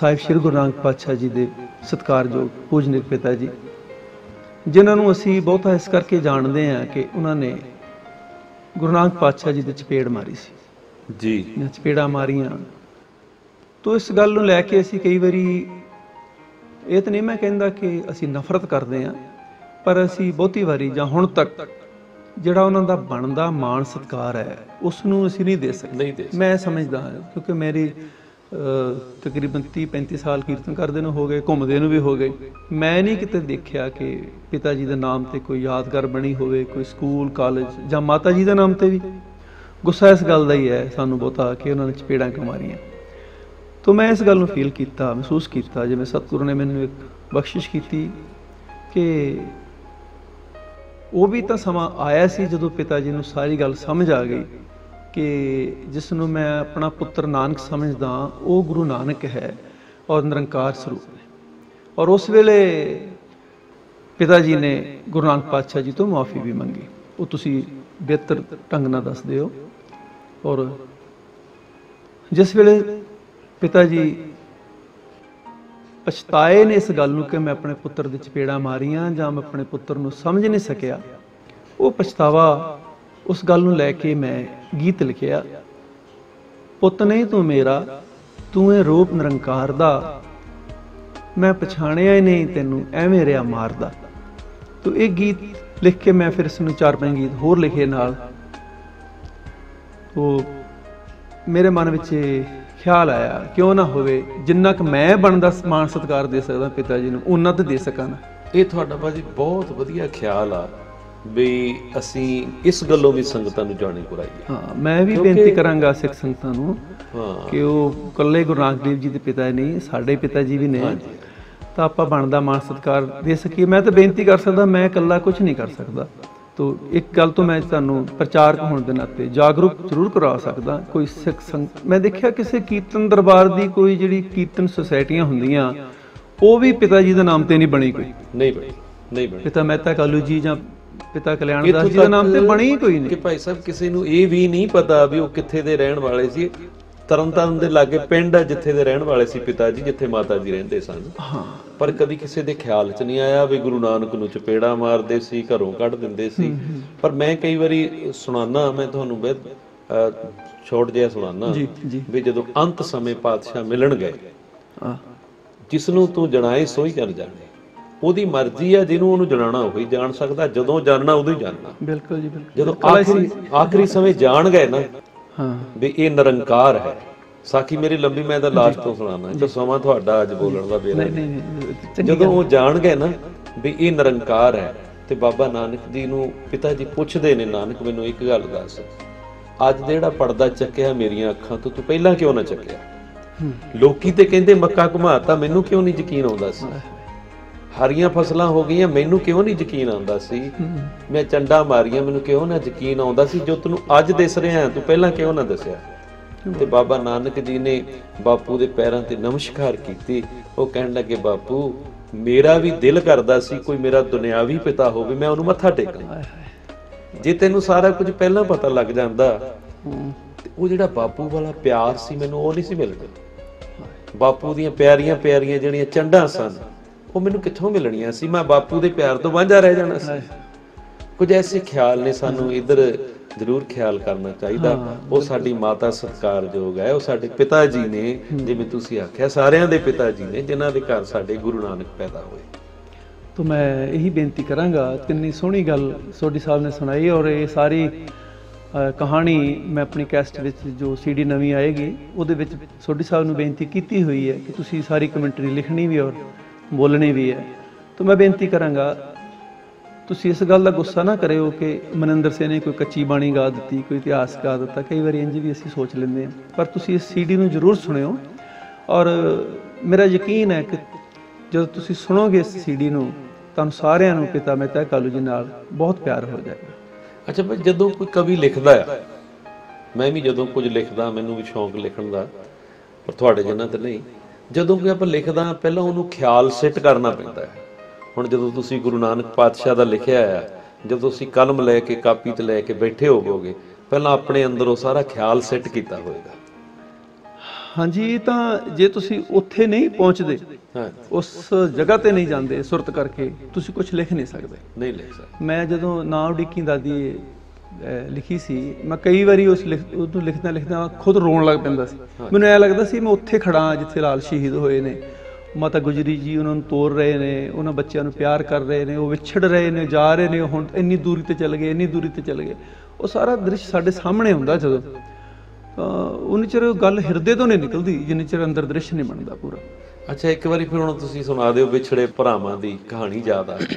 साहिब श्री गुरु नानक पातशाह जी के सत्कारयोग पूजनीक पिता जी, जिन्होंने असी बहुता इस करके जानते हैं कि उन्होंने गुरु नानक पातशाह जी की चपेड़ मारी सी जी, चपेड़ा मारिया। तो इस गल नूं लैके असीं कई वारी, ये तो नहीं मैं कहता कि असीं नफरत करते हैं, पर असीं बहुती वारी जां हुण तक जिहड़ा उन्हां दा बनदा मान सत्कार है उसनूं असीं नहीं दे सकदे। मैं समझदा क्योंकि मेरी तकरीबन 30-35 साल कीर्तन करदे नूं हो गए, घुमदे नूं भी हो गए, मैं नहीं किते देखिया कि पिता जी दे नाम ते कोई यादगार बनी होवे, कोई स्कूल कालेज, जां माता जी दे नाम ते भी। गुस्सा इस गल का ही है सानू बहुता कि उन्होंने चपेड़ा क्यों मारियां। तो मैं इस गल नूं फील किया, महसूस किया, जिवें सतगुरु ने मैनू एक बख्शिश की कि वो भी तो समा आया सी जदों पिता जी नूं सारी गल समझ आ गई कि जिसनों मैं अपना पुत्र नानक समझदा वो गुरु नानक है और निरंकार स्वरूप है। और उस वेले पिता जी ने गुरु नानक पातशाह जी तो माफ़ी भी मंगी, वो तुसी बेहतर ढंग नाल दसदे हो। और जिस वेले पिता जी पछताए ने इस गल नूं कि मैं अपने पुत्र दे चपेड़ा मारियां जां मैं अपने पुत्र नूं समझ नहीं सकिया, वो पछतावा उस गल नूं लैके मैं गीत लिखिया। पुत नहीं तू मेरा, तू है रूप निरंकार दा, मैं पछाणिया ही नहीं तेनू एवें रिहा मारदा। तो ये गीत लिख के मैं फिर इसनूं 4-5 गीत होर लिखे नाल। तो मेरे मन में ख्याल आया क्यों ना होवे, जिन्ना क मैं बनदा मान सत्कार दे सकदा पिता जी नूं उन्ना तो दे सकां। ये तुहाडा भाजी बहुत वधिया ख्याल आ भी असी इस गलों भी संगतां नूं जाणी कराईए। हाँ, मैं भी बेनती करांगा सिख संगतां नूं कि वो कल्ले गुरु नानक देव जी के पिता ही नहीं, साडे पिता जी भी ने, तो आपां बनदा मान सत्कार दे सकीए। मैं तो बेनती कर सकदा, मैं कल्ला कुछ नहीं कर सकदा। तो एक गल तो मैं तुहानूं प्रचारक होण दे नाते जागरूक जरूर करा सकदा। कोई सिख संगत मैं देखिया किसी कीर्तन दरबार की कोई जिहड़ी कीर्तन सोसाइटियां हुंदियां वो भी पिता जी के नाम ते नहीं बनी, कोई नहीं बनी, पिता मेहता कालू जी जां पिता कल्याण दास जी का नाम तो बनी ही कोई नहीं। कि भाई साहब किसी नूं ये भी नहीं पता भी वो कित्थे दे रहण वाले सी, तरन तारण के लागे पिंड है जिथे दे रहण वाले सी पिता जी, जिथे माता जी रहिंदे सन। हाँ, पर कभी किसी के ख्याल च नहीं आया भी गुरु नानक नूं चपेड़ा मारदे सी, घरों कढ दिंदे सी। पर मैं कई वारी सुनाना, मैं तुहानूं बहुत छोट जिहा सुनाना भी जदों अंत समय पातशाह मिलन गए, जिसनूं तूं जणाए सोई कर जाणे, ਉਹਦੀ ਮਰਜ਼ੀ ਆ ਜਿਹਨੂੰ ਉਹਨੂੰ ਜਣਾਣਾ ਹੋਈ ਜਾਣ ਸਕਦਾ, ਜਦੋਂ ਜਾਣਨਾ ਉਦੋਂ ਹੀ ਜਾਣਨਾ। ਬਿਲਕੁਲ ਜੀ, ਬਿਲਕੁਲ। ਜਦੋਂ ਆਖਰੀ ਸਮੇਂ ਜਾਣ ਗਏ ਨਾ, ਹਾਂ ਵੀ ਇਹ ਨਿਰੰਕਾਰ ਹੈ। ਸਾਖੀ ਮੇਰੀ ਲੰਬੀ ਮੈਂ ਤਾਂ ਲਾਸਟ ਤੋਂ ਸੁਣਾਉਣਾ, ਜੋ ਸਮਾਂ ਤੁਹਾਡਾ ਅੱਜ ਬੋਲਣ ਦਾ ਬੇਰਾ। ਨਹੀਂ, ਜਦੋਂ ਉਹ ਜਾਣ ਗਏ ਨਾ ਵੀ ਇਹ ਨਿਰੰਕਾਰ ਹੈ, ਤੇ ਬਾਬਾ ਨਾਨਕ ਜੀ ਨੂੰ ਪਿਤਾ ਜੀ ਪੁੱਛਦੇ ਨੇ, ਨਾਨਕ ਮੈਨੂੰ ਇੱਕ ਗੱਲ ਦੱਸ, ਅੱਜ ਜਿਹੜਾ ਪਰਦਾ ਚੱਕਿਆ ਮੇਰੀਆਂ ਅੱਖਾਂ ਤੋਂ ਤੂੰ ਪਹਿਲਾਂ ਕਿਉਂ ਨਾ ਚੱਕਿਆ? ਲੋਕੀ ਤੇ ਕਹਿੰਦੇ ਮੱਕਾ ਘੁਮਾਤਾ, ਮੈਨੂੰ ਕਿਉਂ ਨਹੀਂ ਯਕੀਨ ਆਉਂਦਾ ਸੀ? हरियां फसलां हो गई मैनू क्यों नहीं यकीन आता सी? मैं चंडा मारिया मैनू क्यों ना यकीन आता सी? जो तैनू अज दिस रहा तू पहला क्यों ना दसिया? ते बाबा नानक जी ने बापू के पैरों ते नमस्कार कीते। वो कहण लगे, बापू मेरा भी दिल करदा सी कोई मेरा दुनियावी पिता होवे, मैं उहनू मत्था टेकां। जे तैनू सारा कुछ पहला पता लग जांदा ते वो जिहड़ा बापू वाला प्यार सी मैनू वो नहीं सी मिलदा। बापू दीयां प्यारियां प्यारियां जिहड़ियां चंडां सन वो मैनू कित्थों मिलनियां सी? मैं बापू के प्यार तो वांझा रह जाना सी। कुछ ऐसे ख्याल ने सानू इधर जरूर ख्याल करना चाहिदा। वो साडी माता सत्कारयोग है, वो साडे पिता जी ने, जिवें तुसीं आखिया सारियां दे पिता जी ने जिन्हां दे घर साडे गुरु नानक पैदा होए। तो मैं यही बेनती करांगा। कितनी सोहनी गल सोडी साहब ने सुनाई, और ये सारी कहानी मैं अपनी कैस्ट विच जो सीडी नवीं आएगी उहदे विच सोडी साहब नूं बेनती कीती हुई है कि तुसीं सारी कमेंटरी लिखनी भी और बोलनी भी है। तो मैं बेनती करांगा तुसीं इस गल का गुस्सा ना करिओ कि मनिंदर सिंह ने कोई कच्ची बाणी गा दी, कोई इतिहास गा दिता, कई बार इंज भी असीं सोच लेंदे हां। पर तुसीं इस सीडी नूं जरूर सुणिओ, और मेरा यकीन है कि जदों तुसीं सुणोगे इस सीडी नूं तुहानूं सारिआं नूं पिता मेहता कालू जी नाल बहुत प्यार हो जाएगा। अच्छा भाई, जदों कोई कवि लिखदा है, मैं भी जदों कुछ लिखदा, मैनूं भी शौक लिखण दा, पर तुहाडे जिन्ना ते नहीं। ਜਦੋਂ ਕਿ ਆਪਾਂ ਲਿਖਦਾ ਪਹਿਲਾਂ ਉਹਨੂੰ ਖਿਆਲ ਸੈੱਟ ਕਰਨਾ ਪੈਂਦਾ ਹੈ। ਹੁਣ ਜਦੋਂ ਤੁਸੀਂ ਗੁਰੂ ਨਾਨਕ ਪਾਤਸ਼ਾਹ ਦਾ ਲਿਖਿਆ ਆ, ਜਦੋਂ ਤੁਸੀਂ ਕਲਮ ਲੈ ਕੇ ਕਾਪੀ ਤੇ ਲੈ ਕੇ ਬੈਠੇ ਹੋਵੋਗੇ, ਪਹਿਲਾਂ ਆਪਣੇ ਅੰਦਰ ਉਹ ਸਾਰਾ ਖਿਆਲ ਸੈੱਟ ਕੀਤਾ ਹੋਏਗਾ। ਹਾਂਜੀ, ਤਾਂ ਜੇ ਤੁਸੀਂ ਉੱਥੇ ਨਹੀਂ ਪਹੁੰਚਦੇ, ਉਸ ਜਗ੍ਹਾ ਤੇ ਨਹੀਂ ਜਾਂਦੇ, ਸੁਰਤ ਕਰਕੇ ਤੁਸੀਂ ਕੁਝ ਲਿਖ ਨਹੀਂ ਸਕਦੇ। ਨਹੀਂ ਲਿਖ ਸਕਦੇ। ਮੈਂ ਜਦੋਂ ਨਾ ਉਡੀਕੀ ਦਾਦੀ लिखी सी, मैं कई बार उस लिखदा लिखदा खुद रोन लग पैंदा सी। मैनूं ऐ लगदा सी मैं उत्थे खड़ा जिथे लाल शहीद होए ने, माता गुजरी जी उन्हां नूं तोड़ रहे ने, उन्हां बच्चिआं नूं प्यार कर रहे ने, वो विछड़ रहे ने, जा रहे ने, हुण इन्नी दूरी ते चल गए, इन्नी दूरी ते चल गए। वो सारा दृश्य साडे सामने हुंदा जदों, उन्नी चिर गल हिरदे तो नहीं निकलदी जिन्नी चिर अंदर दृश्य नहीं बनदा पूरा। अच्छा, एक वारी फिर हुण तुसीं सुणा दिओ विछड़े भरावां दी कहाणी याद आ।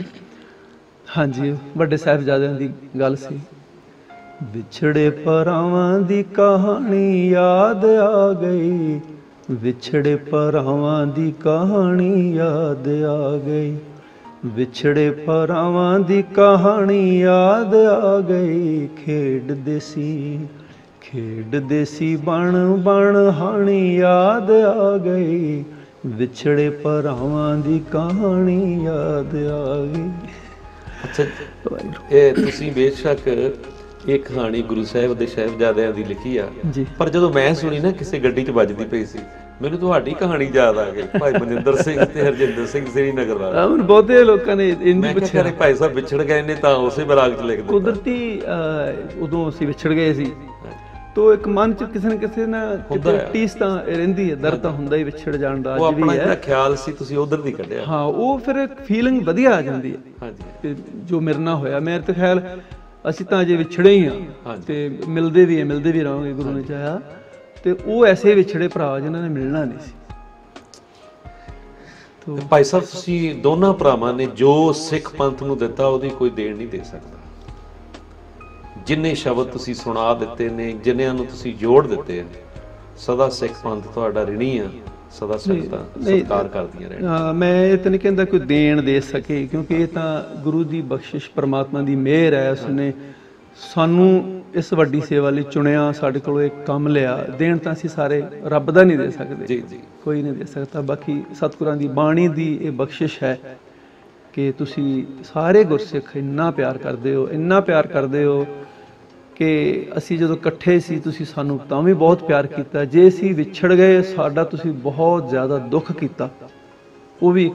हाँ जी, वड्डे साहिबजादियां दी गल सी। ਵਿਛੜੇ ਪਰਾਵਾਂ ਦੀ ਕਹਾਣੀ ਯਾਦ ਆ ਗਈ, ਵਿਛੜੇ ਪਰਾਵਾਂ ਦੀ ਕਹਾਣੀ ਯਾਦ ਆ ਗਈ, ਵਿਛੜੇ ਪਰਾਵਾਂ ਦੀ ਕਹਾਣੀ ਯਾਦ ਆ ਗਈ। ਖੇਡਦੇ ਸੀ ਬਣ ਬਣ ਹਾਣੀ ਯਾਦ ਆ ਗਈ, ਵਿਛੜੇ ਪਰਾਵਾਂ ਦੀ ਕਹਾਣੀ ਯਾਦ ਆ ਗਈ। ਅੱਛਾ, ਇਹ ਤੁਸੀਂ ਬੇਸ਼ੱਕ ਇਹ ਕਹਾਣੀ ਗੁਰੂ ਸਾਹਿਬ ਦੇ ਸਾਹਿਬਜ਼ਾਦਿਆਂ ਦੀ ਲਿਖੀ ਆ, ਪਰ ਜਦੋਂ ਮੈਂ ਸੁਣੀ ਨਾ ਕਿਸੇ ਗੱਡੀ 'ਚ ਵੱਜਦੀ ਪਈ ਸੀ, ਮੈਨੂੰ ਤੁਹਾਡੀ ਕਹਾਣੀ ਯਾਦ ਆ ਗਈ, ਭਾਈ ਮਨਿੰਦਰ ਸਿੰਘ ਤੇ ਹਰਜਿੰਦਰ ਸਿੰਘ ਸ਼੍ਰੀ ਨਗਰ ਵਾਲਾ। ਬਹੁਤੇ ਲੋਕਾਂ ਨੇ ਇਹਨੂੰ ਪੁੱਛਿਆ, ਭਾਈ ਸਾਹਿਬ ਵਿਛੜ ਗਏ ਨੇ ਤਾਂ ਉਸੇ ਵਿਰਾਗ 'ਚ ਲਿਖ ਦਿੱਤਾ। ਕੁਦਰਤੀ ਉਦੋਂ ਅਸੀਂ ਵਿਛੜ ਗਏ ਸੀ, ਤੋ ਇੱਕ ਮਨ 'ਚ ਕਿਸੇ ਨਾ ਕਿਸੇ ਨਾ ਟੀਸ ਤਾਂ ਰਹਿੰਦੀ ਹੈ, ਦਰਦ ਤਾਂ ਹੁੰਦਾ ਹੀ ਵਿਛੜ ਜਾਣ ਦਾ। ਅੱਜ ਵੀ ਹੈ ਖਿਆਲ ਸੀ ਤੁਸੀਂ ਉਧਰ ਦੀ ਕੱਢਿਆ। ਹਾਂ, ਉਹ ਫਿਰ ਫੀਲਿੰਗ ਵਧੀਆ ਆ ਜਾਂਦੀ ਹੈ। ਹਾਂਜੀ, ਜੋ ਮੇਰੇ ਨਾਲ ਹੋਇਆ, ਮੇਰੇ ਤੇ ਖਿਆਲ ਅਸੀਂ ਤਾਂ ਅਜੇ ਵਿਛੜੇ ਹੀ ਹਾਂ ਤੇ ਮਿਲਦੇ ਵੀ ਰਹਾਂਗੇ, ਗੁਰੂ ਨੇ ਚਾਹਿਆ। ਤੇ ਉਹ ਐਸੇ ਵਿਛੜੇ ਭਰਾ ਜਿਨ੍ਹਾਂ ਨੇ ਮਿਲਣਾ ਨਹੀਂ ਸੀ। ਭਾਈ ਸਾਹਿਬ, ਤੁਸੀਂ ਦੋਨਾਂ ਭਰਾਵਾਂ ਨੇ ਜੋ ਸਿੱਖ ਪੰਥ ਨੂੰ ਦਿੱਤਾ ਉਹਦੀ ਕੋਈ ਦੇਣ ਨਹੀਂ ਦੇ ਸਕਦਾ। ਜਿੰਨੇ ਸ਼ਬਦ ਤੁਸੀਂ ਸੁਣਾ ਦਿੱਤੇ ਨੇ, ਜਿਨ੍ਹਾਂ ਨੂੰ ਤੁਸੀਂ ਜੋੜ ਦਿੱਤੇ ਆ, ਸਦਾ ਸਿੱਖ ਪੰਥ ਤੁਹਾਡਾ ਰਿਣੀ ਆ, ਸਦਾ ਸੰਗਤਾਂ ਸਤਿਕਾਰ ਕਰਦੀਆਂ ਰਹਿਣ। ਮੈਂ ਇਹ ਤਾਂ ਨਹੀਂ ਕਹਿੰਦਾ ਕੋਈ ਦੇਣ ਦੇ ਸਕੇ, ਕਿਉਂਕਿ ਇਹ ਤਾਂ ਗੁਰੂ ਦੀ ਬਖਸ਼ਿਸ਼, ਪਰਮਾਤਮਾ ਦੀ ਮਿਹਰ ਹੈ। ਉਸਨੇ ਸਾਨੂੰ ਇਸ ਵੱਡੀ ਸੇਵਾ ਲਈ ਚੁਣਿਆ, ਸਾਡੇ ਕੋਲੋਂ ਇਹ ਕੰਮ ਲਿਆ। ਦੇਣ ਤਾਂ ਅਸੀਂ ਸਾਰੇ ਰੱਬ ਦਾ ਨਹੀਂ ਦੇ ਸਕਦੇ, ਜੀ ਕੋਈ ਨਹੀਂ ਦੇ ਸਕਦਾ। ਬਾਕੀ ਸਤਿਗੁਰਾਂ ਦੀ ਬਾਣੀ ਦੀ ਇਹ ਬਖਸ਼ਿਸ਼ ਹੈ ਕਿ ਤੁਸੀਂ ਸਾਰੇ ਗੁਰਸਿੱਖ ਇੰਨਾ ਪਿਆਰ ਕਰਦੇ ਹੋ ਕਿ ਅਸੀਂ ਜਦੋਂ ਇਕੱਠੇ ਸੀ ਤੁਸੀਂ ਸਾਨੂੰ ਤਾਂ ਵੀ ਬਹੁਤ ਪਿਆਰ ਕੀਤਾ। ਜੇ ਅਸੀਂ ਵਿਛੜ ਗਏ, ਸਾਡਾ ਤੁਸੀਂ ਬਹੁਤ ਜ਼ਿਆਦਾ ਦੁੱਖ ਕੀਤਾ। ਉਹ ਵੀ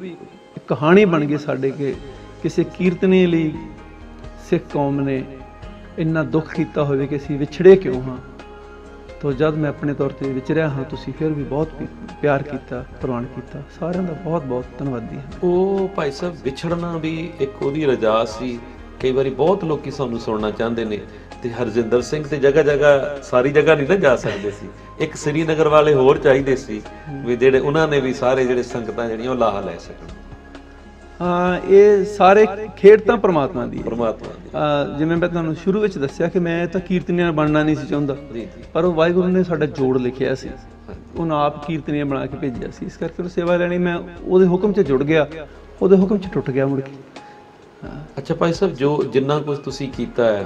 ਕਹਾਣੀ ਬਣ ਗਈ ਸਾਡੇ ਕਿ ਕਿਸੇ ਕੀਰਤਨੀ ਲਈ ਸਿੱਖ ਕੌਮ ਨੇ ਇੰਨਾ ਦੁੱਖ ਕੀਤਾ ਹੋਵੇ ਕਿ ਅਸੀਂ ਵਿਛੜੇ ਕਿਉਂ ਹਾਂ। ਤਾਂ ਜਦ ਮੈਂ ਆਪਣੇ ਤੌਰ 'ਤੇ ਵਿਚਰਿਆ ਹਾਂ, ਤੁਸੀਂ ਫਿਰ ਵੀ ਬਹੁਤ ਪਿਆਰ ਕੀਤਾ, ਪ੍ਰਵਾਨ ਕੀਤਾ। ਸਾਰਿਆਂ ਦਾ ਬਹੁਤ ਬਹੁਤ ਧੰਨਵਾਦੀ ਹਾਂ। ਉਹ ਭਾਈ ਸਾਹਿਬ, ਵਿਛੜਨਾ ਵੀ ਇੱਕ ਉਹਦੀ ਰਜਾ ਸੀ। ਕਈ ਵਾਰੀ ਬਹੁਤ ਲੋਕੀ ਸਾਨੂੰ ਸੁਣਨਾ ਚਾਹੁੰਦੇ ਨੇ, ਤੇ ਹਰਜਿੰਦਰ ਸਿੰਘ ਤੇ ਜਗ੍ਹਾ ਸਾਰੀ ਜਗ੍ਹਾ ਨਹੀਂ ਨਾ ਜਾ ਸਕਦੇ ਸੀ। ਇੱਕ ਸ਼੍ਰੀ ਨਗਰ ਵਾਲੇ ਹੋਰ ਚਾਹੀਦੇ ਸੀ ਵੀ ਜਿਹੜੇ ਉਹਨਾਂ ਨੇ ਵੀ ਸਾਰੇ ਜਿਹੜੇ ਸੰਗਤਾਂ ਜਿਹੜੀਆਂ ਉਹ ਲਾਹਾ ਲੈ ਸਕਣ। ਹਾਂ, ਇਹ ਸਾਰੇ ਖੇਡ ਤਾਂ ਪਰਮਾਤਮਾ ਦੀ। ਜਿਵੇਂ ਮੈਂ ਤੁਹਾਨੂੰ ਸ਼ੁਰੂ ਵਿੱਚ ਦੱਸਿਆ ਕਿ ਮੈਂ ਤਾਂ ਕੀਰਤਨੀਆਂ ਬਣਨਾ ਨਹੀਂ ਸੀ ਚਾਹੁੰਦਾ, ਪਰ ਉਹ ਵਾਹਿਗੁਰੂ ਨੇ ਸਾਡਾ ਜੋੜ ਲਿਖਿਆ ਸੀ, ਉਹਨੇ ਆਪ ਕੀਰਤਨੀਆਂ ਬਣਾ ਕੇ ਭੇਜਿਆ ਸੀ। ਇਸ ਕਰਕੇ ਉਹ ਸੇਵਾ ਲੈਣੀ, ਮੈਂ ਉਹਦੇ ਹੁਕਮ 'ਚ ਜੁੜ ਗਿਆ, ਉਹਦੇ ਹੁਕਮ 'ਚ ਟੁੱਟ ਗਿਆ ਮੁੜ ਕੇ। ਅੱਛਾ ਭਾਈ ਸਾਹਿਬ, ਜੋ ਜਿੰਨਾ ਕੁਝ ਤੁਸੀਂ ਕੀਤਾ ਹੈ,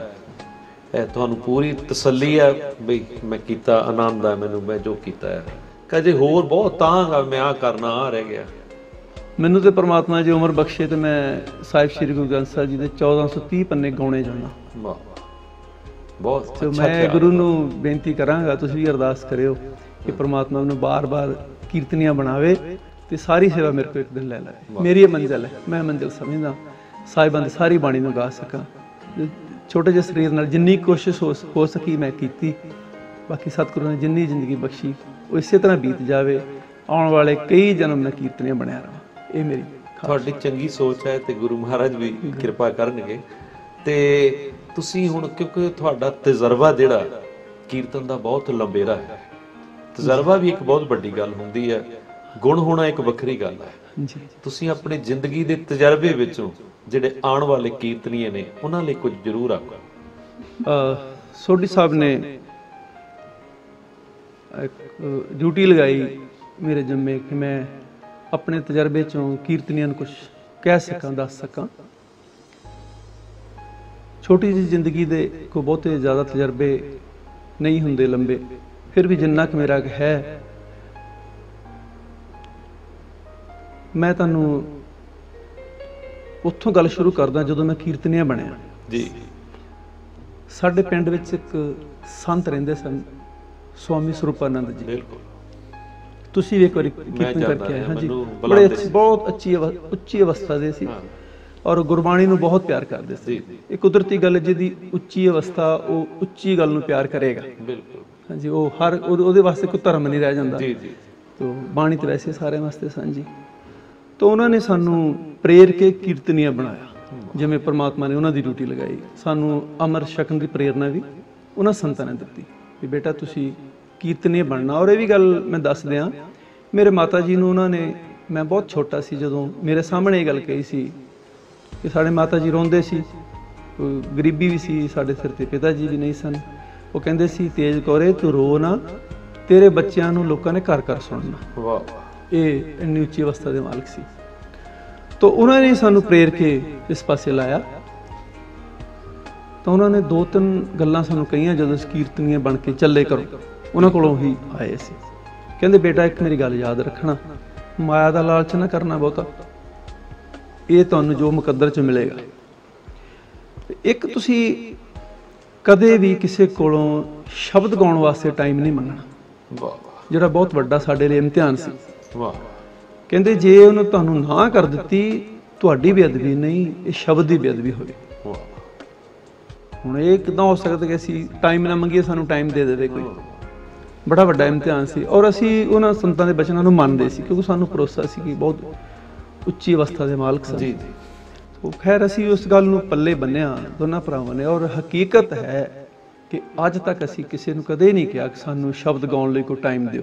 ਤੁਹਾਨੂੰ ਪੂਰੀ ਤਸੱਲੀ ਹੈ ਬਈ ਮੈਂ ਕੀਤਾ, ਆਨੰਦ ਆ ਮੈਨੂੰ ਮੈਂ ਜੋ ਕੀਤਾ ਹੈ। ਕਦੇ ਹੋਰ ਬਹੁਤ ਤਾਂਗਾ ਮੈਂ ਆਹ ਕਰਨਾ, ਆਹ ਰਹਿ ਗਿਆ। ਮੈਨੂੰ ਤੇ ਪਰਮਾਤਮਾ ਜੀ ਉਮਰ ਬਖਸ਼ੇ ਤੇ ਮੈਂ ਸਾਹਿਬ ਸ਼੍ਰੀ ਗੁਰੂ ਗ੍ਰੰਥ ਸਾਹਿਬ ਜੀ ਦੇ 1430 ਪੰਨੇ ਗਾਉਣੇ ਜਾਣਾ। ਵਾਹ, ਬਹੁਤ ਅੱਛਾ। ਮੈਂ ਗੁਰੂ ਨੂੰ ਬੇਨਤੀ ਕਰਾਂਗਾ, ਤੁਸੀਂ ਵੀ ਅਰਦਾਸ ਕਰਿਓ ਕਿ ਪਰਮਾਤਮਾ ਨੂੰ ਬਾਰ-ਬਾਰ ਕੀਰਤਨੀਆਂ ਬਣਾਵੇ ਤੇ ਸਾਰੀ ਸੇਵਾ ਮੇਰੇ ਕੋਲ ਇੱਕ ਦਿਨ ਲੈ ਲਵੇ। ਮੇਰੀ ਇਹ ਮੰਜ਼ਿਲ ਹੈ, ਮੈਂ ਮੰਜ਼ਿਲ ਸਮਝਦਾ ਸਾਹਿਬਾਂ ਦੀ ਸਾਰੀ ਬਾਣੀ ਨੂੰ ਗਾ ਸਕਾਂ। ਛੋਟੇ ਜਿਹੇ ਸਰੀਰ ਨਾਲ ਜਿੰਨੀ ਕੋਸ਼ਿਸ਼ ਹੋ ਸਕੀ ਮੈਂ ਕੀਤੀ। ਬਾਕੀ ਸਤਿਗੁਰੂ ਨੇ ਜਿੰਨੀ ਜ਼ਿੰਦਗੀ ਬਖਸ਼ੀ ਉਹ ਇਸੇ ਤਰ੍ਹਾਂ ਬੀਤ ਜਾਵੇ। ਆਉਣ ਵਾਲੇ ਕਈ ਜਨਮ ਮੈਂ ਕੀਰਤਨੀਆਂ ਬਣਿਆ ਰਹਾਂ। ਇਹ ਮੇਰੀ ਤੁਹਾਡੀ ਚੰਗੀ ਸੋਚ ਹੈ ਤੇ ਗੁਰੂ ਮਹਾਰਾਜ ਵੀ ਕਿਰਪਾ ਕਰਨਗੇ। ਤੇ ਤੁਸੀਂ ਹੁਣ, ਕਿਉਂਕਿ ਤੁਹਾਡਾ ਤਜਰਬਾ ਜਿਹੜਾ ਕੀਰਤਨ ਦਾ ਬਹੁਤ ਲੰਬੇਰਾ ਹੈ, ਤਜਰਬਾ ਵੀ ਇੱਕ ਬਹੁਤ ਵੱਡੀ ਗੱਲ ਹੁੰਦੀ ਹੈ, ਗੁਣ ਹੋਣਾ ਇੱਕ ਵੱਖਰੀ ਗੱਲ ਹੈ। ਤੁਸੀਂ ਆਪਣੀ ਜ਼ਿੰਦਗੀ ਦੇ ਤਜਰਬੇ ਵਿੱਚੋਂ ਜਿਹੜੇ ਆਉਣ ਵਾਲੇ ਕੀਰਤਨੀਏ ਨੇ ਉਹਨਾਂ ਲਈ ਕੁਝ ਜ਼ਰੂਰ ਆਖੋ। ਸੋਢੀ ਸਾਹਿਬ ਨੇ ਡਿਊਟੀ ਲਗਾਈ ਮੇਰੇ ਜੰਮੇ ਕਿ ਮੈਂ ਆਪਣੇ ਤਜਰਬੇ 'ਚੋਂ ਕੀਰਤਨੀਆਂ ਨੂੰ ਕੁਝ ਕਹਿ ਸਕਾਂ, ਦੱਸ ਸਕਾਂ। ਛੋਟੀ ਜਿਹੀ ਜ਼ਿੰਦਗੀ ਦੇ ਕੋਈ ਬਹੁਤੇ ਜ਼ਿਆਦਾ ਤਜਰਬੇ ਨਹੀਂ ਹੁੰਦੇ ਲੰਬੇ, ਫਿਰ ਵੀ ਜਿੰਨਾ ਕੁ ਮੇਰਾ ਹੈ ਮੈਂ ਤੁਹਾਨੂੰ ਉੱਥੋਂ ਗੱਲ ਸ਼ੁਰੂ ਕਰਦਾ ਜਦੋਂ ਮੈਂ ਕੀਰਤਨੀਆਂ ਬਣਿਆ। ਜੀ, ਸਾਡੇ ਪਿੰਡ ਵਿੱਚ ਇੱਕ ਸੰਤ ਰਹਿੰਦੇ ਸਨ, ਸਵਾਮੀ ਸਰੂਪਾਨੰਦ ਜੀ। ਬਿਲਕੁਲ, ਤੁਸੀਂ ਵੀ ਇੱਕ ਵਾਰੀ ਕੀਰਤਨ ਕਰਕੇ ਆਏ। ਹਾਂਜੀ, ਬੜੇ ਬਹੁਤ ਅੱਛੀ ਉੱਚੀ ਅਵਸਥਾ ਦੇ ਸੀ ਔਰ ਗੁਰਬਾਣੀ ਨੂੰ ਬਹੁਤ ਪਿਆਰ ਕਰਦੇ ਸੀ। ਇਹ ਕੁਦਰਤੀ ਗੱਲ, ਜਿਹਦੀ ਉੱਚੀ ਅਵਸਥਾ ਉਹ ਉੱਚੀ ਗੱਲ ਨੂੰ ਪਿਆਰ ਕਰੇਗਾ। ਬਿਲਕੁਲ, ਹਾਂਜੀ, ਉਹ ਹਰ ਉਹਦੇ ਵਾਸਤੇ ਕੋਈ ਧਰਮ ਨਹੀਂ ਰਹਿ ਜਾਂਦਾ। ਜੀ ਜੀ, ਤੋ ਬਾਣੀ ਤੇ ਵੈਸੇ ਸਾਰਿਆਂ ਵਾਸਤੇ ਸਾਂਝੀ। ਤੋ ਉਹਨਾਂ ਨੇ ਸਾਨੂੰ ਪ੍ਰੇਰ ਕੇ ਕੀਰਤਨੀਆਂ ਬਣਾਇਆ, ਜਿਵੇਂ ਪਰਮਾਤਮਾ ਨੇ ਉਹਨਾਂ ਦੀ ਡਿਊਟੀ ਲਗਾਈ। ਸਾਨੂੰ ਅਮਰ ਸ਼ਕਨ ਦੀ ਪ੍ਰੇਰਨਾ ਵੀ ਉਹਨਾਂ ਸੰਤਾਂ ਨੇ ਦਿੱਤੀ ਵੀ ਬੇਟਾ ਤੁਸੀਂ ਕੀਰਤਨੀਆਂ ਬਣਨਾ। ਔਰ ਇਹ ਵੀ ਗੱਲ ਮੈਂ ਦੱਸ ਦਿਆਂ, ਮੇਰੇ ਮਾਤਾ ਜੀ ਨੂੰ ਉਹਨਾਂ ਨੇ, ਮੈਂ ਬਹੁਤ ਛੋਟਾ ਸੀ ਜਦੋਂ, ਮੇਰੇ ਸਾਹਮਣੇ ਇਹ ਗੱਲ ਕਹੀ ਸੀ ਕਿ ਸਾਡੇ ਮਾਤਾ ਜੀ ਰੋਂਦੇ ਸੀ गरीबी भी सी साढ़े सिर ते पिता जी भी नहीं सन। वो कहंदे सी तेज कौरे तू रो ना, तेरे बच्चों नूं लोगों ने घर घर सुनना। वाह, ये इन्नी उच्ची अवस्था के मालिक सी। तो उन्होंने सानू प्रेर के इस पासे लाया। तो उन्होंने 2-3 गल्लां सानू कहियां जदों कीर्तनीय बन के चले करो, उन्हां कोलों ही आए सी। कहंदे बेटा एक मेरी गल याद रखना, माया का लालच ना करना बहुता, ये तुहानू जो मुकद्दर च मिलेगा। एक तुसी कदे भी किसी कोलों शब्द गाउण वास्ते टाइम नहीं मंगना, जिहड़ा बहुत वड्डा साडे लिए इम्तिहान सी। कहते जे उन्हें तुहानू ना कर दिती तुहाडी बेअदबी नहीं, ये शब्द की बेअदबी होगी। हुण ये किदां हो सकदा कि असीं टाइम ना मंगीए, सानू टाइम दे देवे कोई। बड़ा वड्डा इम्तिहान सी। और असीं उन्हां संतां दे बचनां नूं मनदे सी क्योंकि सानू भरोसा सी कि बहुत उच्ची अवस्था दे मालक सन। तो खैर असीं उस गल नूं पल्ले बन्निया दोनां भरावां ने। और हकीकत है कि अज तक असीं किसी नूं कदे नहीं किहा कि सानू शब्द गाउण लई कोई टाइम दिओ।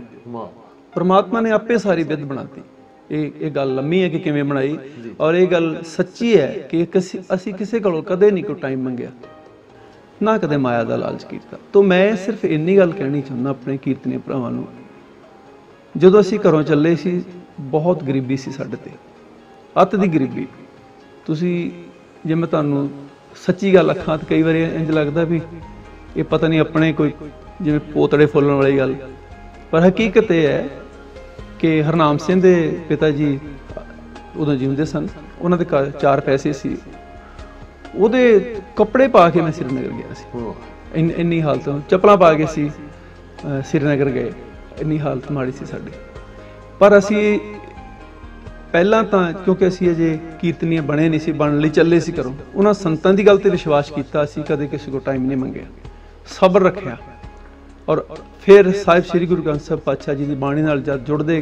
परमात्मा ने आपे सारी विध बनाती। ये गल लम्मी है कि किवें बनाई, और ये गल सच्ची है कि असीं किसी कोलों कदे नहीं कोई टाइम मंगिया, ना कदे माया का लालच कीता। तो मैं सिर्फ इन्नी गल कहनी चाहुंदा अपने कीर्तनी भरावां नूं, जदों असीं घरों चले सी बहुत गरीबी सी साडे ते, अत दी गरीबी। तुसीं जे मैं तुहानूं सच्ची गल आखां तां कई वारी इंज लगदा भी ये पता नहीं अपने कोई जिवें पोतड़े फोलण वाली गल, पर हकीकत यह है कि हरनाम सिंह के पिता जी उदों जींदे सन, उन्होंने 4 पैसे सी। उहदे कपड़े पा के मैं श्रीनगर गया सी, इन्नी हालत। चप्पलां पा के सी श्रीनगर गए, इन्नी हालत माड़ी सी साडी। पर असी पहला तां क्योंकि असी अजे कीर्तनीय बने नहीं सी, बन लई चले सी घरों, उन्हां संतां दी गल ते विश्वास कीता। असी कदे किसी को टाइम नहीं मंगिया, सबर रखिया। और फिर साहिब श्री गुरु ग्रंथ साहिब पातशाह जी की बाणी नाल जब जुड़ते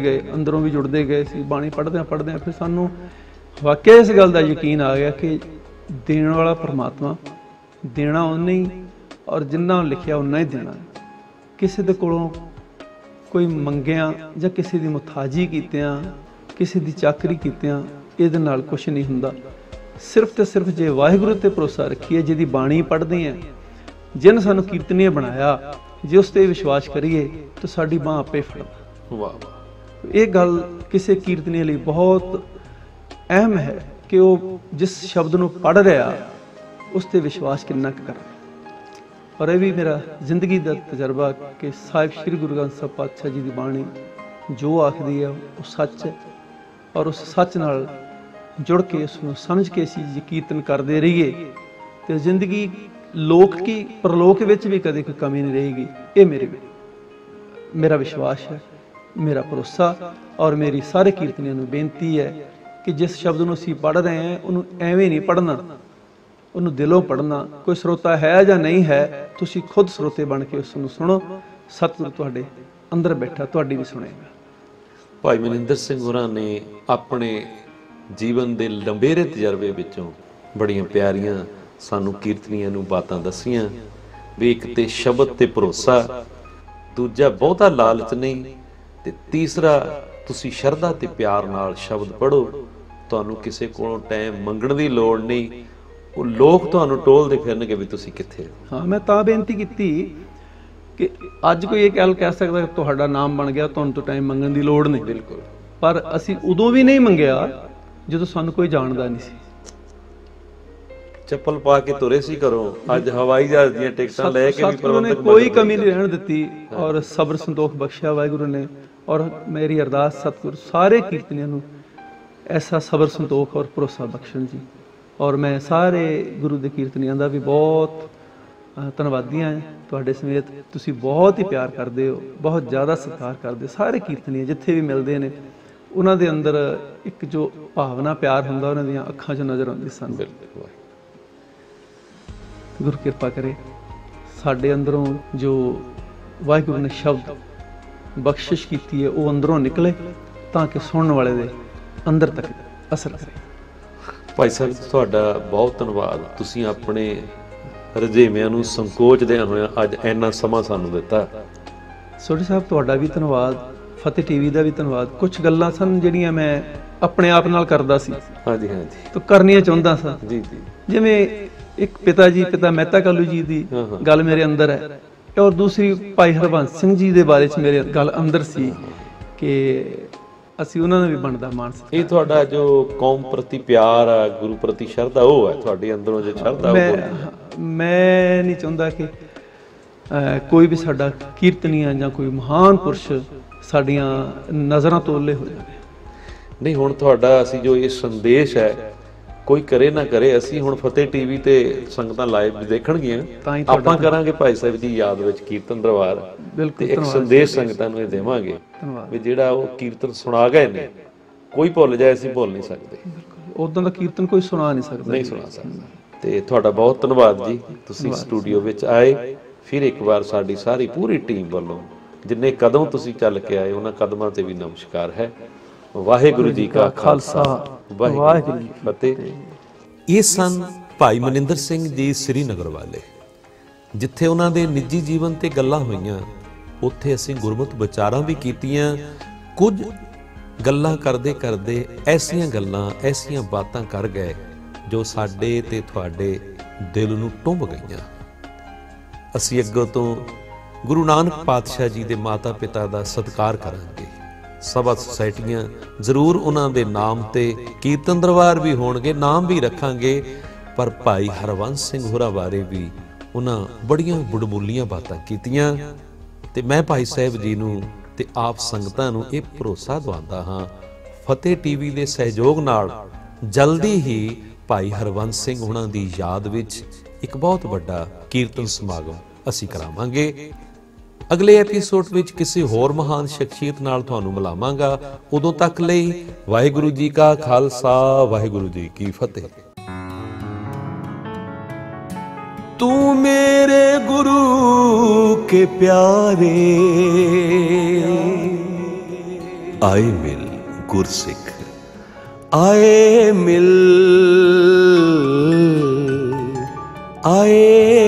गए अंदरों भी जुड़ते गए, बाणी पढ़दे फिर सानू वाकई इस गल का यकीन आ गया कि देने वाला परमात्मा, देना उन्ना ही, और जिन्ना लिखिया उन्ना ही देना। किसी के कोलों कोई मंगिया जां किसी की मुथाजी कीतियां, किसी की चाकरी कीतियां, इहदे नाल कुछ नहीं हुंदा। सिर्फ तो सिर्फ जे वाहिगुरू ते भरोसा रखिए, जिहदी बाणी पढ़दे आ, जिन सानू कीर्तनीय बनाया, जे उस ते विश्वास करिए तो साडी बांह आपे फड़दा। वाह, ये गल किसी कीर्तनीय लई बहुत अहम है कि वो जिस शब्द नूं पढ़ रहा उस ते विश्वास कितना कर। और यह भी मेरा जिंदगी का तजर्बा कि साहिब श्री गुरु ग्रंथ साहिब पातशाह जी की बाणी जो आखदी है वो सच है, और उस सच नाल जुड़ के उसनूं समझ के असीं जे कीर्तन करते रहिए तो जिंदगी लोक की परलोक विच भी कदे कोई कमी नहीं रहेगी। ये मेरा विश्वास है, मेरा भरोसा। और मेरी सारे कीर्तनियों नूं बेनती है कि जिस शब्द नूं असीं पढ़ रहे हैं उन्हूं एवें नहीं पढ़ना, उन्हूं दिलों पढ़ना। कोई स्रोता है या नहीं है, तुसीं खुद स्रोते बन के उसनूं सुनो। सतगुरु तुहाडे अंदर बैठा तुहाडी भी सुनेगा। भाई मनिंदर सिंह होरां ने अपने जीवन के लंबेरे तजर्बे विचों बड़ियां प्यारियां सानू कीर्तनियां नूं बातां दसियां। भी एक ते शब्द ते भरोसा, दूजा बहुता लालच नहीं, ते तीसरा तुसी शरदा ते प्यार नाल शब्द पढ़ो। तुहानू किसी कोलों टाइम मंगण दी लोड़ नहीं, वो लोग तुहानू टोलदे फिरनगे भी तुसी किथे। हाँ, मैं तां बेनती कीती कि अज कोई एक गल कह सकदा कि तुहाडा नाम बन गया, तुहानू तो टाइम मंगण दी लोड़ नहीं। बिल्कुल, पर असीं उदों भी नहीं मंगिया जदों सानू कोई जाणदा नहीं सी। चप्पल पा के तुरे सी करो, अज हवाई जहाज दी टिकटां ले के भी प्रबंधक कोई कमी नहीं रहन दित्ती। और सबर संतोख बख्शिया वाहिगुरू ने। और मेरी अरदास सतगुरु सारे कीर्तनियों नूं ऐसा सबर संतोख और भरोसा बख्शण जी। और मैं सारे गुरु दे कीर्तनियों दा भी बहुत धन्नवादी हाँ तुहाडे समेत। तुसी बहुत ही प्यार करदे हो, बहुत ज़्यादा सत्कार करदे सारे कीर्तनी जिथे भी मिलदे ने। उन्हां दे अंदर एक जो भावना प्यार हुंदा उन्हां दीआं अक्खां 'च नज़र आउंदी सन। गुरु कृपा करे साढ़े अंदरों जो वाहिगुरू ने शब्द बख्शिश की है वो अंदरों निकले, ताकि सुनने वाले दे अंदर तक असर करे। भाई साहब तुहाडा बहुत धन्नवाद। तुसीं अपने रजेवियां नूं संकोच देन होया अज इन्ना समा सानूं दिता। सोढ़ी साहब तुहाडा भी धन्नवाद, फतेह टीवी का भी धन्नवाद। कुछ गल्लां सन जिहड़ियां मैं अपने आप नाल करदा सी। हाँ जी, हाँ जी, तो करनियां चाहुंदा सां। जी जी, जिवें एक पिता जी पिता मेहता कालू जी की गल मेरे अंदर है और दूसरी भाई हरबंस सिंह जी के बारे च मेरे गल अंदर सी कि असी उन्होंने भी बनता मान सकते। ये थोड़ा जो कौम प्रति प्यार आ गुरु प्रति शरधा वो है थोड़े अंदरों जो शरधा। मैं नहीं चाहता कि कोई भी साडा कीर्तनीय या कोई महान पुरुष साडियां नज़रों तो ओले हो जाए। नहीं हुण तुहाडा असी जो ये संदेश है कोई करे ना करे असी हुण फतेह टीवी ते संगतां लाइव देखणगीआं आपां करांगे भाई साहिब जी याद विच कीर्तन दरबार बिल्कुल एक संदेश संगतां नूं देवांगे वी जिहड़ा ओह कीर्तन सुणा गए ने कोई भुल जाए असी भुल नहीं सकदे उदां दा कीर्तन कोई सुणा नहीं सकदा नहीं सुणा सकदा। ते तुहाडा बहुत धन्नवाद जी तुसीं स्टूडियो विच आए फिर एक बार साडी सारी पूरी टीम वालों जिन्ने कदम तुसीं चल के आए उन्हां कदमां ते भी नमस्कार है। वाहेगुरु जी का खालसा वाहेगुरु जी की फतेह। ये सन भाई मनिंदर सिंह जी श्रीनगर वाले जिथे उन्होंने निजी जीवन से गल्लां होईयां उत्थे असीं गुरमत विचारां भी कीतीयां। कुछ गल्लां करदे करदे ऐसियां बातां कर गए जो साडे ते तुहाडे दिल नूं टुंब गईयां। असीं अग्गों तो गुरु नानक पातशाह जी के माता पिता का सत्कार करांगे सभा सोसाइटियां जरूर उन्हां दे नाम ते कीर्तन दरबार भी होणगे नाम भी रखांगे पर भाई हरवंश सिंह होरां बारे भी उन्हां बड़ियां बड़मूलीआं बातां कीतीआं ते मैं भाई साहिब जी नूं ते आप संगतां नूं इह भरोसा दवांदा हां फतेह टीवी दे सहयोग नाल जल्दी ही भाई हरवंश सिंह होरां दी याद विच एक बहुत वड्डा कीर्तन समागम असीं करावांगे। अगले एपीसोड विच किसी होर महान शख्सियत नाल तुहानूं मिलावांगा। उदों तक लई वाहिगुरू जी का खालसा वाहिगुरू जी की फतेह। तू मेरे गुरु के प्यारे आए मिल गुरसिख आए मिल आए